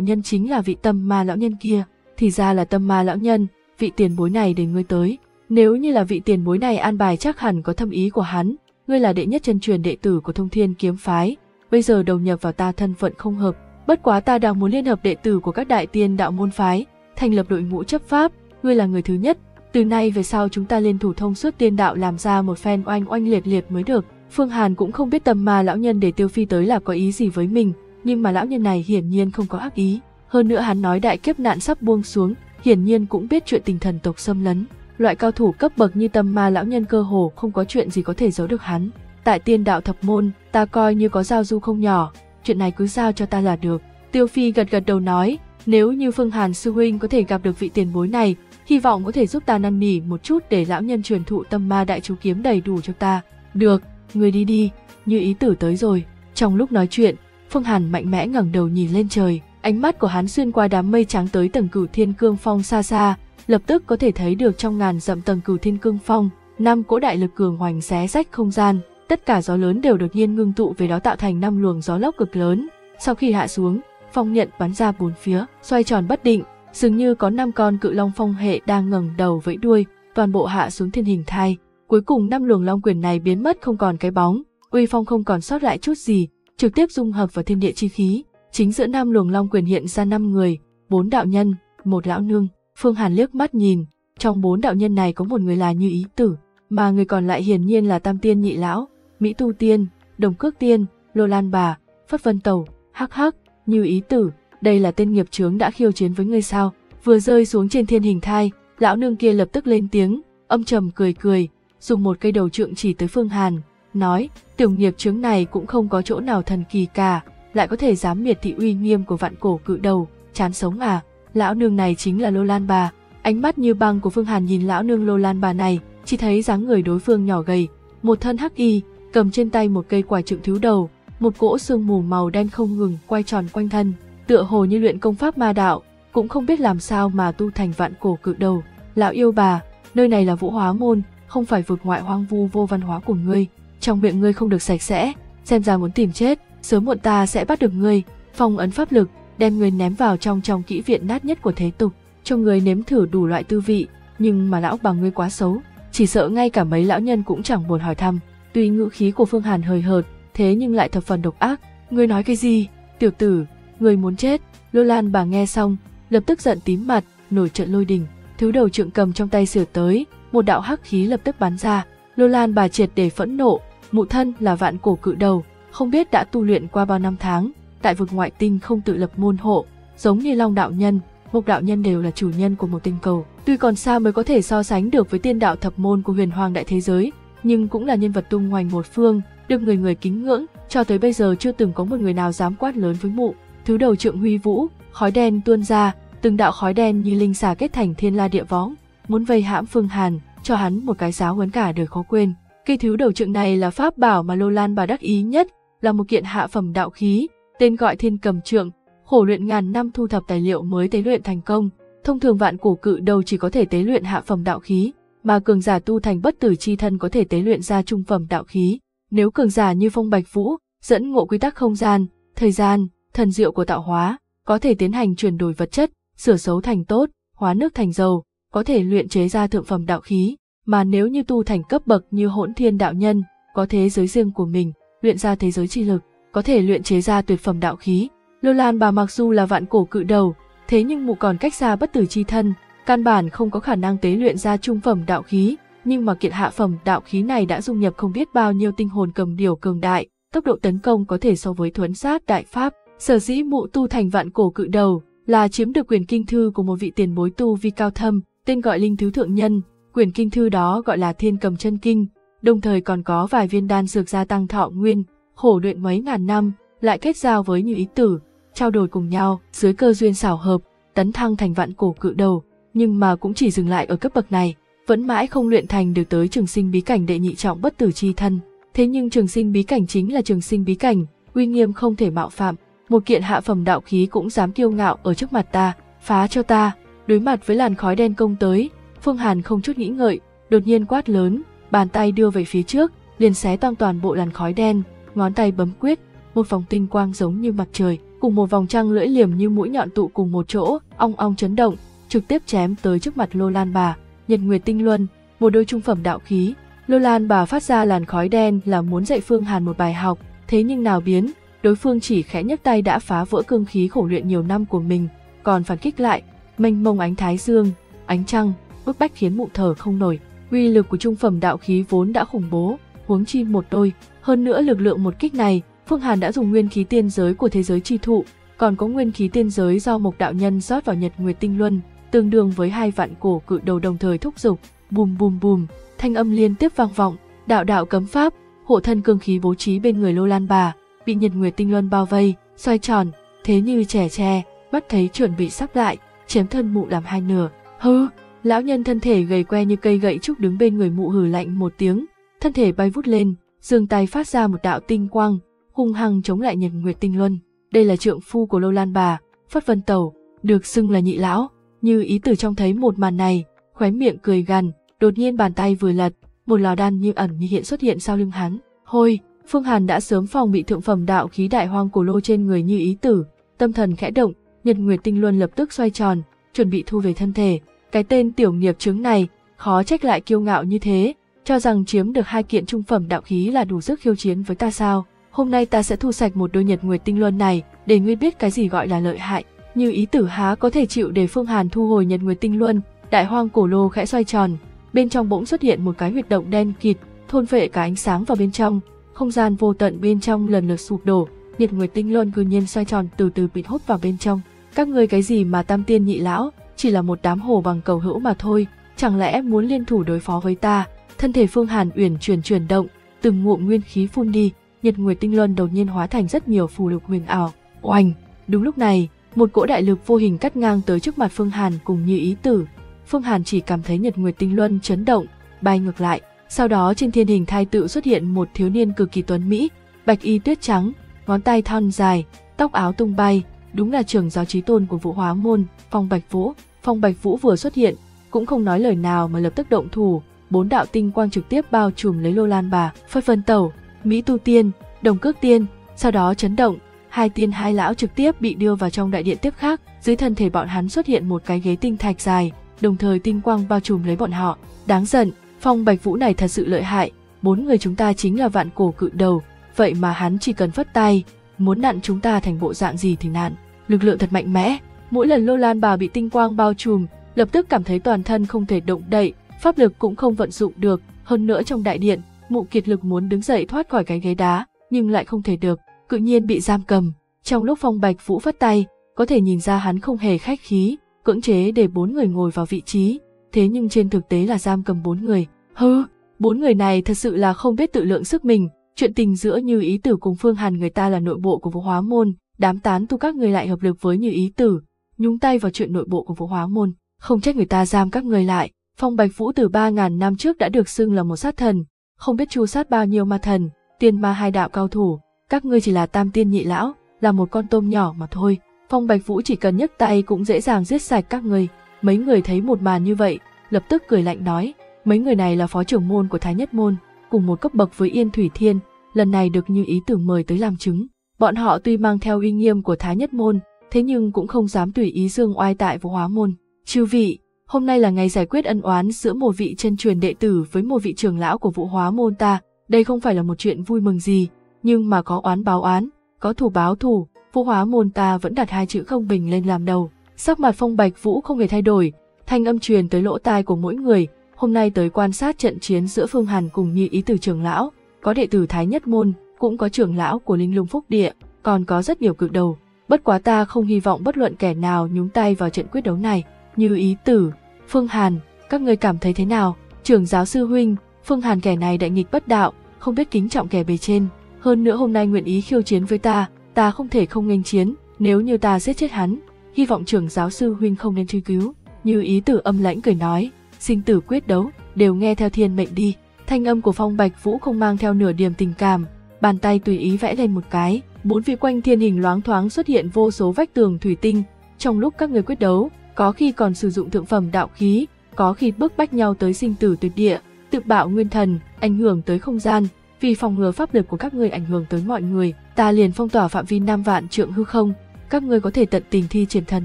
Nhân chính là vị tâm ma lão nhân kia. Thì ra là tâm ma lão nhân, vị tiền bối này để ngươi tới. Nếu như là vị tiền bối này an bài chắc hẳn có thâm ý của hắn, ngươi là đệ nhất chân truyền đệ tử của Thông Thiên Kiếm Phái, bây giờ đầu nhập vào ta thân phận không hợp. Bất quá ta đang muốn liên hợp đệ tử của các đại tiên đạo môn phái, thành lập đội ngũ chấp pháp, ngươi là người thứ nhất. Từ nay về sau chúng ta liên thủ thông suốt tiên đạo, làm ra một phen oanh oanh liệt liệt mới được. Phương Hàn cũng không biết tâm ma lão nhân để Tiêu Phi tới là có ý gì với mình, nhưng mà lão nhân này hiển nhiên không có ác ý. Hơn nữa hắn nói đại kiếp nạn sắp buông xuống, hiển nhiên cũng biết chuyện tình thần tộc xâm lấn. Loại cao thủ cấp bậc như tâm ma lão nhân cơ hồ không có chuyện gì có thể giấu được hắn. Tại tiên đạo thập môn, ta coi như có giao du không nhỏ, chuyện này cứ giao cho ta là được. Tiêu Phi gật gật đầu nói, nếu như Phương Hàn sư huynh có thể gặp được vị tiền bối này, hy vọng có thể giúp ta năn nỉ một chút để lão nhân truyền thụ tâm ma đại chú kiếm đầy đủ cho ta. Được, người đi đi, Như Ý Tử tới rồi. Trong lúc nói chuyện, Phương Hàn mạnh mẽ ngẩng đầu nhìn lên trời, ánh mắt của hắn xuyên qua đám mây trắng tới tầng Cửu Thiên Cương Phong xa xa, lập tức có thể thấy được trong ngàn dặm tầng Cửu Thiên Cương Phong, năm cỗ đại lực cường hoành xé rách không gian, tất cả gió lớn đều đột nhiên ngưng tụ về đó tạo thành năm luồng gió lốc cực lớn. Sau khi hạ xuống, phong nhận bắn ra bốn phía, xoay tròn bất định, dường như có năm con cự long phong hệ đang ngẩng đầu vẫy đuôi, toàn bộ hạ xuống thiên hình thai. Cuối cùng năm luồng long quyền này biến mất không còn cái bóng, uy phong không còn sót lại chút gì, trực tiếp dung hợp vào thiên địa chi khí. Chính giữa năm luồng long quyền hiện ra năm người, bốn đạo nhân, một lão nương. Phương Hàn liếc mắt nhìn, trong bốn đạo nhân này có một người là Như Ý Tử, mà người còn lại hiển nhiên là Tam Tiên Nhị Lão, Mỹ Tu Tiên, Đồng Cước Tiên, Lô Lan Bà, Phất Vân Tẩu. Hắc hắc, Như Ý Tử, đây là tên nghiệp chướng đã khiêu chiến với ngươi sao? Vừa rơi xuống trên thiên hình thai, lão nương kia lập tức lên tiếng, âm trầm cười cười, dùng một cây đầu trượng chỉ tới Phương Hàn, nói, tiểu nghiệp chướng này cũng không có chỗ nào thần kỳ cả, lại có thể dám miệt thị uy nghiêm của vạn cổ cự đầu, chán sống à? Lão nương này chính là Lô Lan Bà. Ánh mắt như băng của Phương Hàn nhìn lão nương Lô Lan Bà này, chỉ thấy dáng người đối phương nhỏ gầy, một thân hắc y, cầm trên tay một cây quải trượng thiếu đầu, một cỗ sương mù màu đen không ngừng quay tròn quanh thân, tựa hồ như luyện công pháp ma đạo, cũng không biết làm sao mà tu thành vạn cổ cự đầu. Lão yêu bà, nơi này là Vũ Hóa Môn, không phải vực ngoại hoang vu vô văn hóa của ngươi, trong miệng ngươi không được sạch sẽ, xem ra muốn tìm chết, sớm muộn ta sẽ bắt được ngươi, phong ấn pháp lực, đem ngươi ném vào trong trong kỹ viện nát nhất của thế tục, cho ngươi nếm thử đủ loại tư vị. Nhưng mà lão bà ngươi quá xấu, chỉ sợ ngay cả mấy lão nhân cũng chẳng buồn hỏi thăm. Tuy ngữ khí của Phương Hàn hời hợt, thế nhưng lại thập phần độc ác. Ngươi nói cái gì? Tiểu tử, ngươi muốn chết? Lô Lan Bà nghe xong, lập tức giận tím mặt, nổi trận lôi đình, thứ đầu trượng cầm trong tay sửa tới, một đạo hắc khí lập tức bắn ra. Lô Lan Bà triệt để phẫn nộ, mụ thân là vạn cổ cự đầu, không biết đã tu luyện qua bao năm tháng, tại vực ngoại tinh không tự lập môn hộ, giống như Long Đạo Nhân, Mục Đạo Nhân đều là chủ nhân của một tinh cầu, tuy còn xa mới có thể so sánh được với tiên đạo thập môn của Huyền Hoàng Đại Thế Giới, nhưng cũng là nhân vật tung hoành một phương, được người người kính ngưỡng, cho tới bây giờ chưa từng có một người nào dám quát lớn với mụ. Thứ đầu trượng huy vũ, khói đen tuôn ra, từng đạo khói đen như linh xà kết thành thiên la địa võng, muốn vây hãm Phương Hàn, cho hắn một cái giáo huấn cả đời khó quên. Cây thứ đầu trượng này là pháp bảo mà Lô Lan Bà đắc ý nhất, là một kiện hạ phẩm đạo khí, tên gọi Thiên Cầm Trượng, khổ luyện ngàn năm thu thập tài liệu mới tế luyện thành công. Thông thường vạn cổ cự đầu chỉ có thể tế luyện hạ phẩm đạo khí, mà cường giả tu thành bất tử chi thân có thể tế luyện ra trung phẩm đạo khí. Nếu cường giả như Phong Bạch Vũ, dẫn ngộ quy tắc không gian, thời gian, thần diệu của tạo hóa, có thể tiến hành chuyển đổi vật chất, sửa xấu thành tốt, hóa nước thành dầu, có thể luyện chế ra thượng phẩm đạo khí. Mà nếu như tu thành cấp bậc như Hỗn Thiên Đạo Nhân, có thế giới riêng của mình, luyện ra thế giới chi lực, có thể luyện chế ra tuyệt phẩm đạo khí. Lô Lan Bà mặc dù là vạn cổ cự đầu, thế nhưng mụ còn cách xa bất tử chi thân, căn bản không có khả năng tế luyện ra trung phẩm đạo khí, nhưng mà kiện hạ phẩm đạo khí này đã dung nhập không biết bao nhiêu tinh hồn cầm điều cường đại, tốc độ tấn công có thể so với thuấn sát đại pháp. Sở dĩ mụ tu thành vạn cổ cự đầu là chiếm được quyển kinh thư của một vị tiền bối tu vi cao thâm, tên gọi Linh Thứ Thượng Nhân, quyển kinh thư đó gọi là Thiên Cầm Chân Kinh, đồng thời còn có vài viên đan dược gia tăng thọ nguyên, khổ luyện mấy ngàn năm, lại kết giao với Như Ý Tử, trao đổi cùng nhau, dưới cơ duyên xảo hợp, tấn thăng thành vạn cổ cự đầu, nhưng mà cũng chỉ dừng lại ở cấp bậc này, vẫn mãi không luyện thành được tới trường sinh bí cảnh đệ nhị trọng bất tử chi thân. Thế nhưng trường sinh bí cảnh chính là trường sinh bí cảnh, uy nghiêm không thể mạo phạm, một kiện hạ phẩm đạo khí cũng dám kiêu ngạo ở trước mặt ta, phá cho ta. Đối mặt với làn khói đen công tới, Phương Hàn không chút nghĩ ngợi, đột nhiên quát lớn, bàn tay đưa về phía trước, liền xé toang toàn bộ làn khói đen, ngón tay bấm quyết, một vòng tinh quang giống như mặt trời, cùng một vòng trăng lưỡi liềm như mũi nhọn tụ cùng một chỗ, ong ong chấn động, trực tiếp chém tới trước mặt Lô Lan Bà, Nhật Nguyệt Tinh Luân, một đôi trung phẩm đạo khí. Lô Lan Bà phát ra làn khói đen là muốn dạy Phương Hàn một bài học, thế nhưng nào biến, đối phương chỉ khẽ nhấc tay đã phá vỡ cương khí khổ luyện nhiều năm của mình, còn phản kích lại, mênh mông ánh thái dương, ánh trăng, bức bách khiến mụ thở không nổi. Uy lực của trung phẩm đạo khí vốn đã khủng bố, huống chi một đôi, hơn nữa lực lượng một kích này, Phương Hàn đã dùng nguyên khí tiên giới của thế giới chi thụ, còn có nguyên khí tiên giới do Mục Đạo Nhân rót vào Nhật Nguyệt Tinh Luân, tương đương với hai vạn cổ cự đầu đồng thời thúc giục, bùm bùm bùm, thanh âm liên tiếp vang vọng, đạo đạo cấm pháp, hộ thân cương khí bố trí bên người Lô Lan Bà, bị Nhật Nguyệt Tinh Luân bao vây, xoay tròn, thế như trẻ tre, mắt thấy chuẩn bị sắp lại, chém thân mụ làm hai nửa. Hừ, lão nhân thân thể gầy que như cây gậy trúc đứng bên người mụ hừ lạnh một tiếng, thân thể bay vút lên, giương tay phát ra một đạo tinh quang, hung hăng chống lại Nhật Nguyệt Tinh Luân. Đây là trượng phu của Lô Lan Bà, Phất Vân Tẩu, được xưng là nhị lão. Như Ý Tử trông thấy một màn này, khóe miệng cười gằn, đột nhiên bàn tay vừa lật, một lò đan như ẩn như hiện xuất hiện sau lưng hắn. Hôi, Phương Hàn đã sớm phòng bị thượng phẩm đạo khí Đại Hoang Cổ Lô trên người Như Ý Tử, tâm thần khẽ động, Nhật Nguyệt Tinh Luân lập tức xoay tròn, chuẩn bị thu về thân thể. Cái tên tiểu nghiệp chướng này, khó trách lại kiêu ngạo như thế, cho rằng chiếm được hai kiện trung phẩm đạo khí là đủ sức khiêu chiến với ta sao? Hôm nay ta sẽ thu sạch một đôi Nhật Nguyệt Tinh Luân này, để ngươi biết cái gì gọi là lợi hại. Như Ý Tử há có thể chịu để Phương Hàn thu hồi Nhật Nguyệt Tinh Luân, Đại Hoang Cổ Lô khẽ xoay tròn, bên trong bỗng xuất hiện một cái huyệt động đen kịt, thôn phệ cả ánh sáng vào bên trong, không gian vô tận bên trong lần lượt sụp đổ, Nhật Nguyệt Tinh Luân cư nhiên xoay tròn từ từ bị hút vào bên trong. Các ngươi cái gì mà Tam Tiên nhị lão, chỉ là một đám hồ bằng cầu hữu mà thôi, chẳng lẽ muốn liên thủ đối phó với ta? Thân thể Phương Hàn uyển chuyển chuyển động, từng ngụm nguyên khí phun đi, Nhật Nguyệt Tinh Luân đột nhiên hóa thành rất nhiều phù lục huyền ảo. Oanh! Đúng lúc này, một cỗ đại lực vô hình cắt ngang tới trước mặt Phương Hàn cùng Như Ý Tử. Phương Hàn chỉ cảm thấy Nhật Nguyệt Tinh Luân chấn động, bay ngược lại. Sau đó trên thiên hình thai tự xuất hiện một thiếu niên cực kỳ tuấn mỹ, bạch y tuyết trắng, ngón tay thon dài, tóc áo tung bay, đúng là trưởng giáo chí tôn của Vũ Hóa Môn, Phong Bạch Vũ. Phong Bạch Vũ vừa xuất hiện, cũng không nói lời nào mà lập tức động thủ, bốn đạo tinh quang trực tiếp bao trùm lấy Lô Lan Bà, Phất Vân Tẩu, Mỹ Tu Tiên, Đồng Cước Tiên, sau đó chấn động, hai tiên hai lão trực tiếp bị đưa vào trong đại điện tiếp khác, dưới thân thể bọn hắn xuất hiện một cái ghế tinh thạch dài, đồng thời tinh quang bao trùm lấy bọn họ. Đáng giận, Phong Bạch Vũ này thật sự lợi hại, bốn người chúng ta chính là vạn cổ cự đầu, vậy mà hắn chỉ cần phất tay, muốn nặn chúng ta thành bộ dạng gì thì nặn, lực lượng thật mạnh mẽ. Mỗi lần Lô Lan Bà bị tinh quang bao trùm, lập tức cảm thấy toàn thân không thể động đậy, pháp lực cũng không vận dụng được, hơn nữa trong đại điện, mụ kiệt lực muốn đứng dậy thoát khỏi cái ghế đá, nhưng lại không thể được, cự nhiên bị giam cầm. Trong lúc Phong Bạch Vũ phất tay, có thể nhìn ra hắn không hề khách khí, cưỡng chế để bốn người ngồi vào vị trí, thế nhưng trên thực tế là giam cầm bốn người. Hừ, bốn người này thật sự là không biết tự lượng sức mình, chuyện tình giữa Như Ý Tử cùng Phương Hàn người ta là nội bộ của Vũ Hóa Môn, đám tán tu các người lại hợp lực với Như Ý Tử, nhúng tay vào chuyện nội bộ của Vũ Hóa Môn, không trách người ta giam các người lại. Phong Bạch Vũ từ ba nghìn năm trước đã được xưng là một sát thần, không biết chu sát bao nhiêu ma thần, tiên ma hai đạo cao thủ, các ngươi chỉ là Tam Tiên nhị lão, là một con tôm nhỏ mà thôi. Phong Bạch Vũ chỉ cần nhấc tay cũng dễ dàng giết sạch các ngươi. Mấy người thấy một màn như vậy, lập tức cười lạnh nói, mấy người này là phó trưởng môn của Thái Nhất Môn, cùng một cấp bậc với Yên Thủy Thiên, lần này được Như Ý Tử mời tới làm chứng. Bọn họ tuy mang theo uy nghiêm của Thái Nhất Môn, thế nhưng cũng không dám tùy ý dương oai tại Vũ Hóa Môn. Chư vị, hôm nay là ngày giải quyết ân oán giữa một vị chân truyền đệ tử với một vị trưởng lão của Vũ Hóa Môn ta, đây không phải là một chuyện vui mừng gì, nhưng mà có oán báo oán, có thù báo thù, Vũ Hóa Môn ta vẫn đặt hai chữ không bình lên làm đầu. Sắc mặt Phong Bạch Vũ không hề thay đổi, thanh âm truyền tới lỗ tai của mỗi người, hôm nay tới quan sát trận chiến giữa Phương Hàn cùng Như Ý Tử trưởng lão, có đệ tử Thái Nhất Môn, cũng có trưởng lão của Linh Lung Phúc Địa, còn có rất nhiều cự đầu, bất quá ta không hy vọng bất luận kẻ nào nhúng tay vào trận quyết đấu này. Như Ý Tử, Phương Hàn, các ngươi cảm thấy thế nào? Trưởng giáo sư huynh, Phương Hàn kẻ này đại nghịch bất đạo, không biết kính trọng kẻ bề trên, hơn nữa hôm nay nguyện ý khiêu chiến với ta, ta không thể không nghênh chiến, nếu như ta giết chết hắn, hy vọng trưởng giáo sư huynh không nên truy cứu. Như Ý Tử âm lãnh cười nói, sinh tử quyết đấu, đều nghe theo thiên mệnh đi. Thanh âm của Phong Bạch Vũ không mang theo nửa điểm tình cảm, bàn tay tùy ý vẽ lên một cái, bốn phía quanh thiên hình loáng thoáng xuất hiện vô số vách tường thủy tinh. Trong lúc các người quyết đấu, có khi còn sử dụng thượng phẩm đạo khí, có khi bức bách nhau tới sinh tử tuyệt địa, tự bạo nguyên thần, ảnh hưởng tới không gian. Vì phòng ngừa pháp lực của các ngươi ảnh hưởng tới mọi người, ta liền phong tỏa phạm vi năm vạn trượng hư không, các ngươi có thể tận tình thi triển thần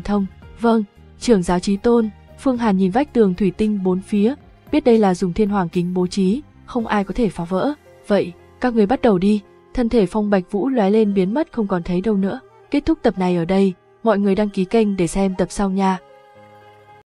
thông. Vâng, trưởng giáo chí tôn. Phương Hàn nhìn vách tường thủy tinh bốn phía, biết đây là dùng thiên hoàng kính bố trí, không ai có thể phá vỡ. Vậy, các ngươi bắt đầu đi. Thân thể Phong Bạch Vũ lóe lên biến mất không còn thấy đâu nữa. Kết thúc tập này ở đây, mọi người đăng ký kênh để xem tập sau nha.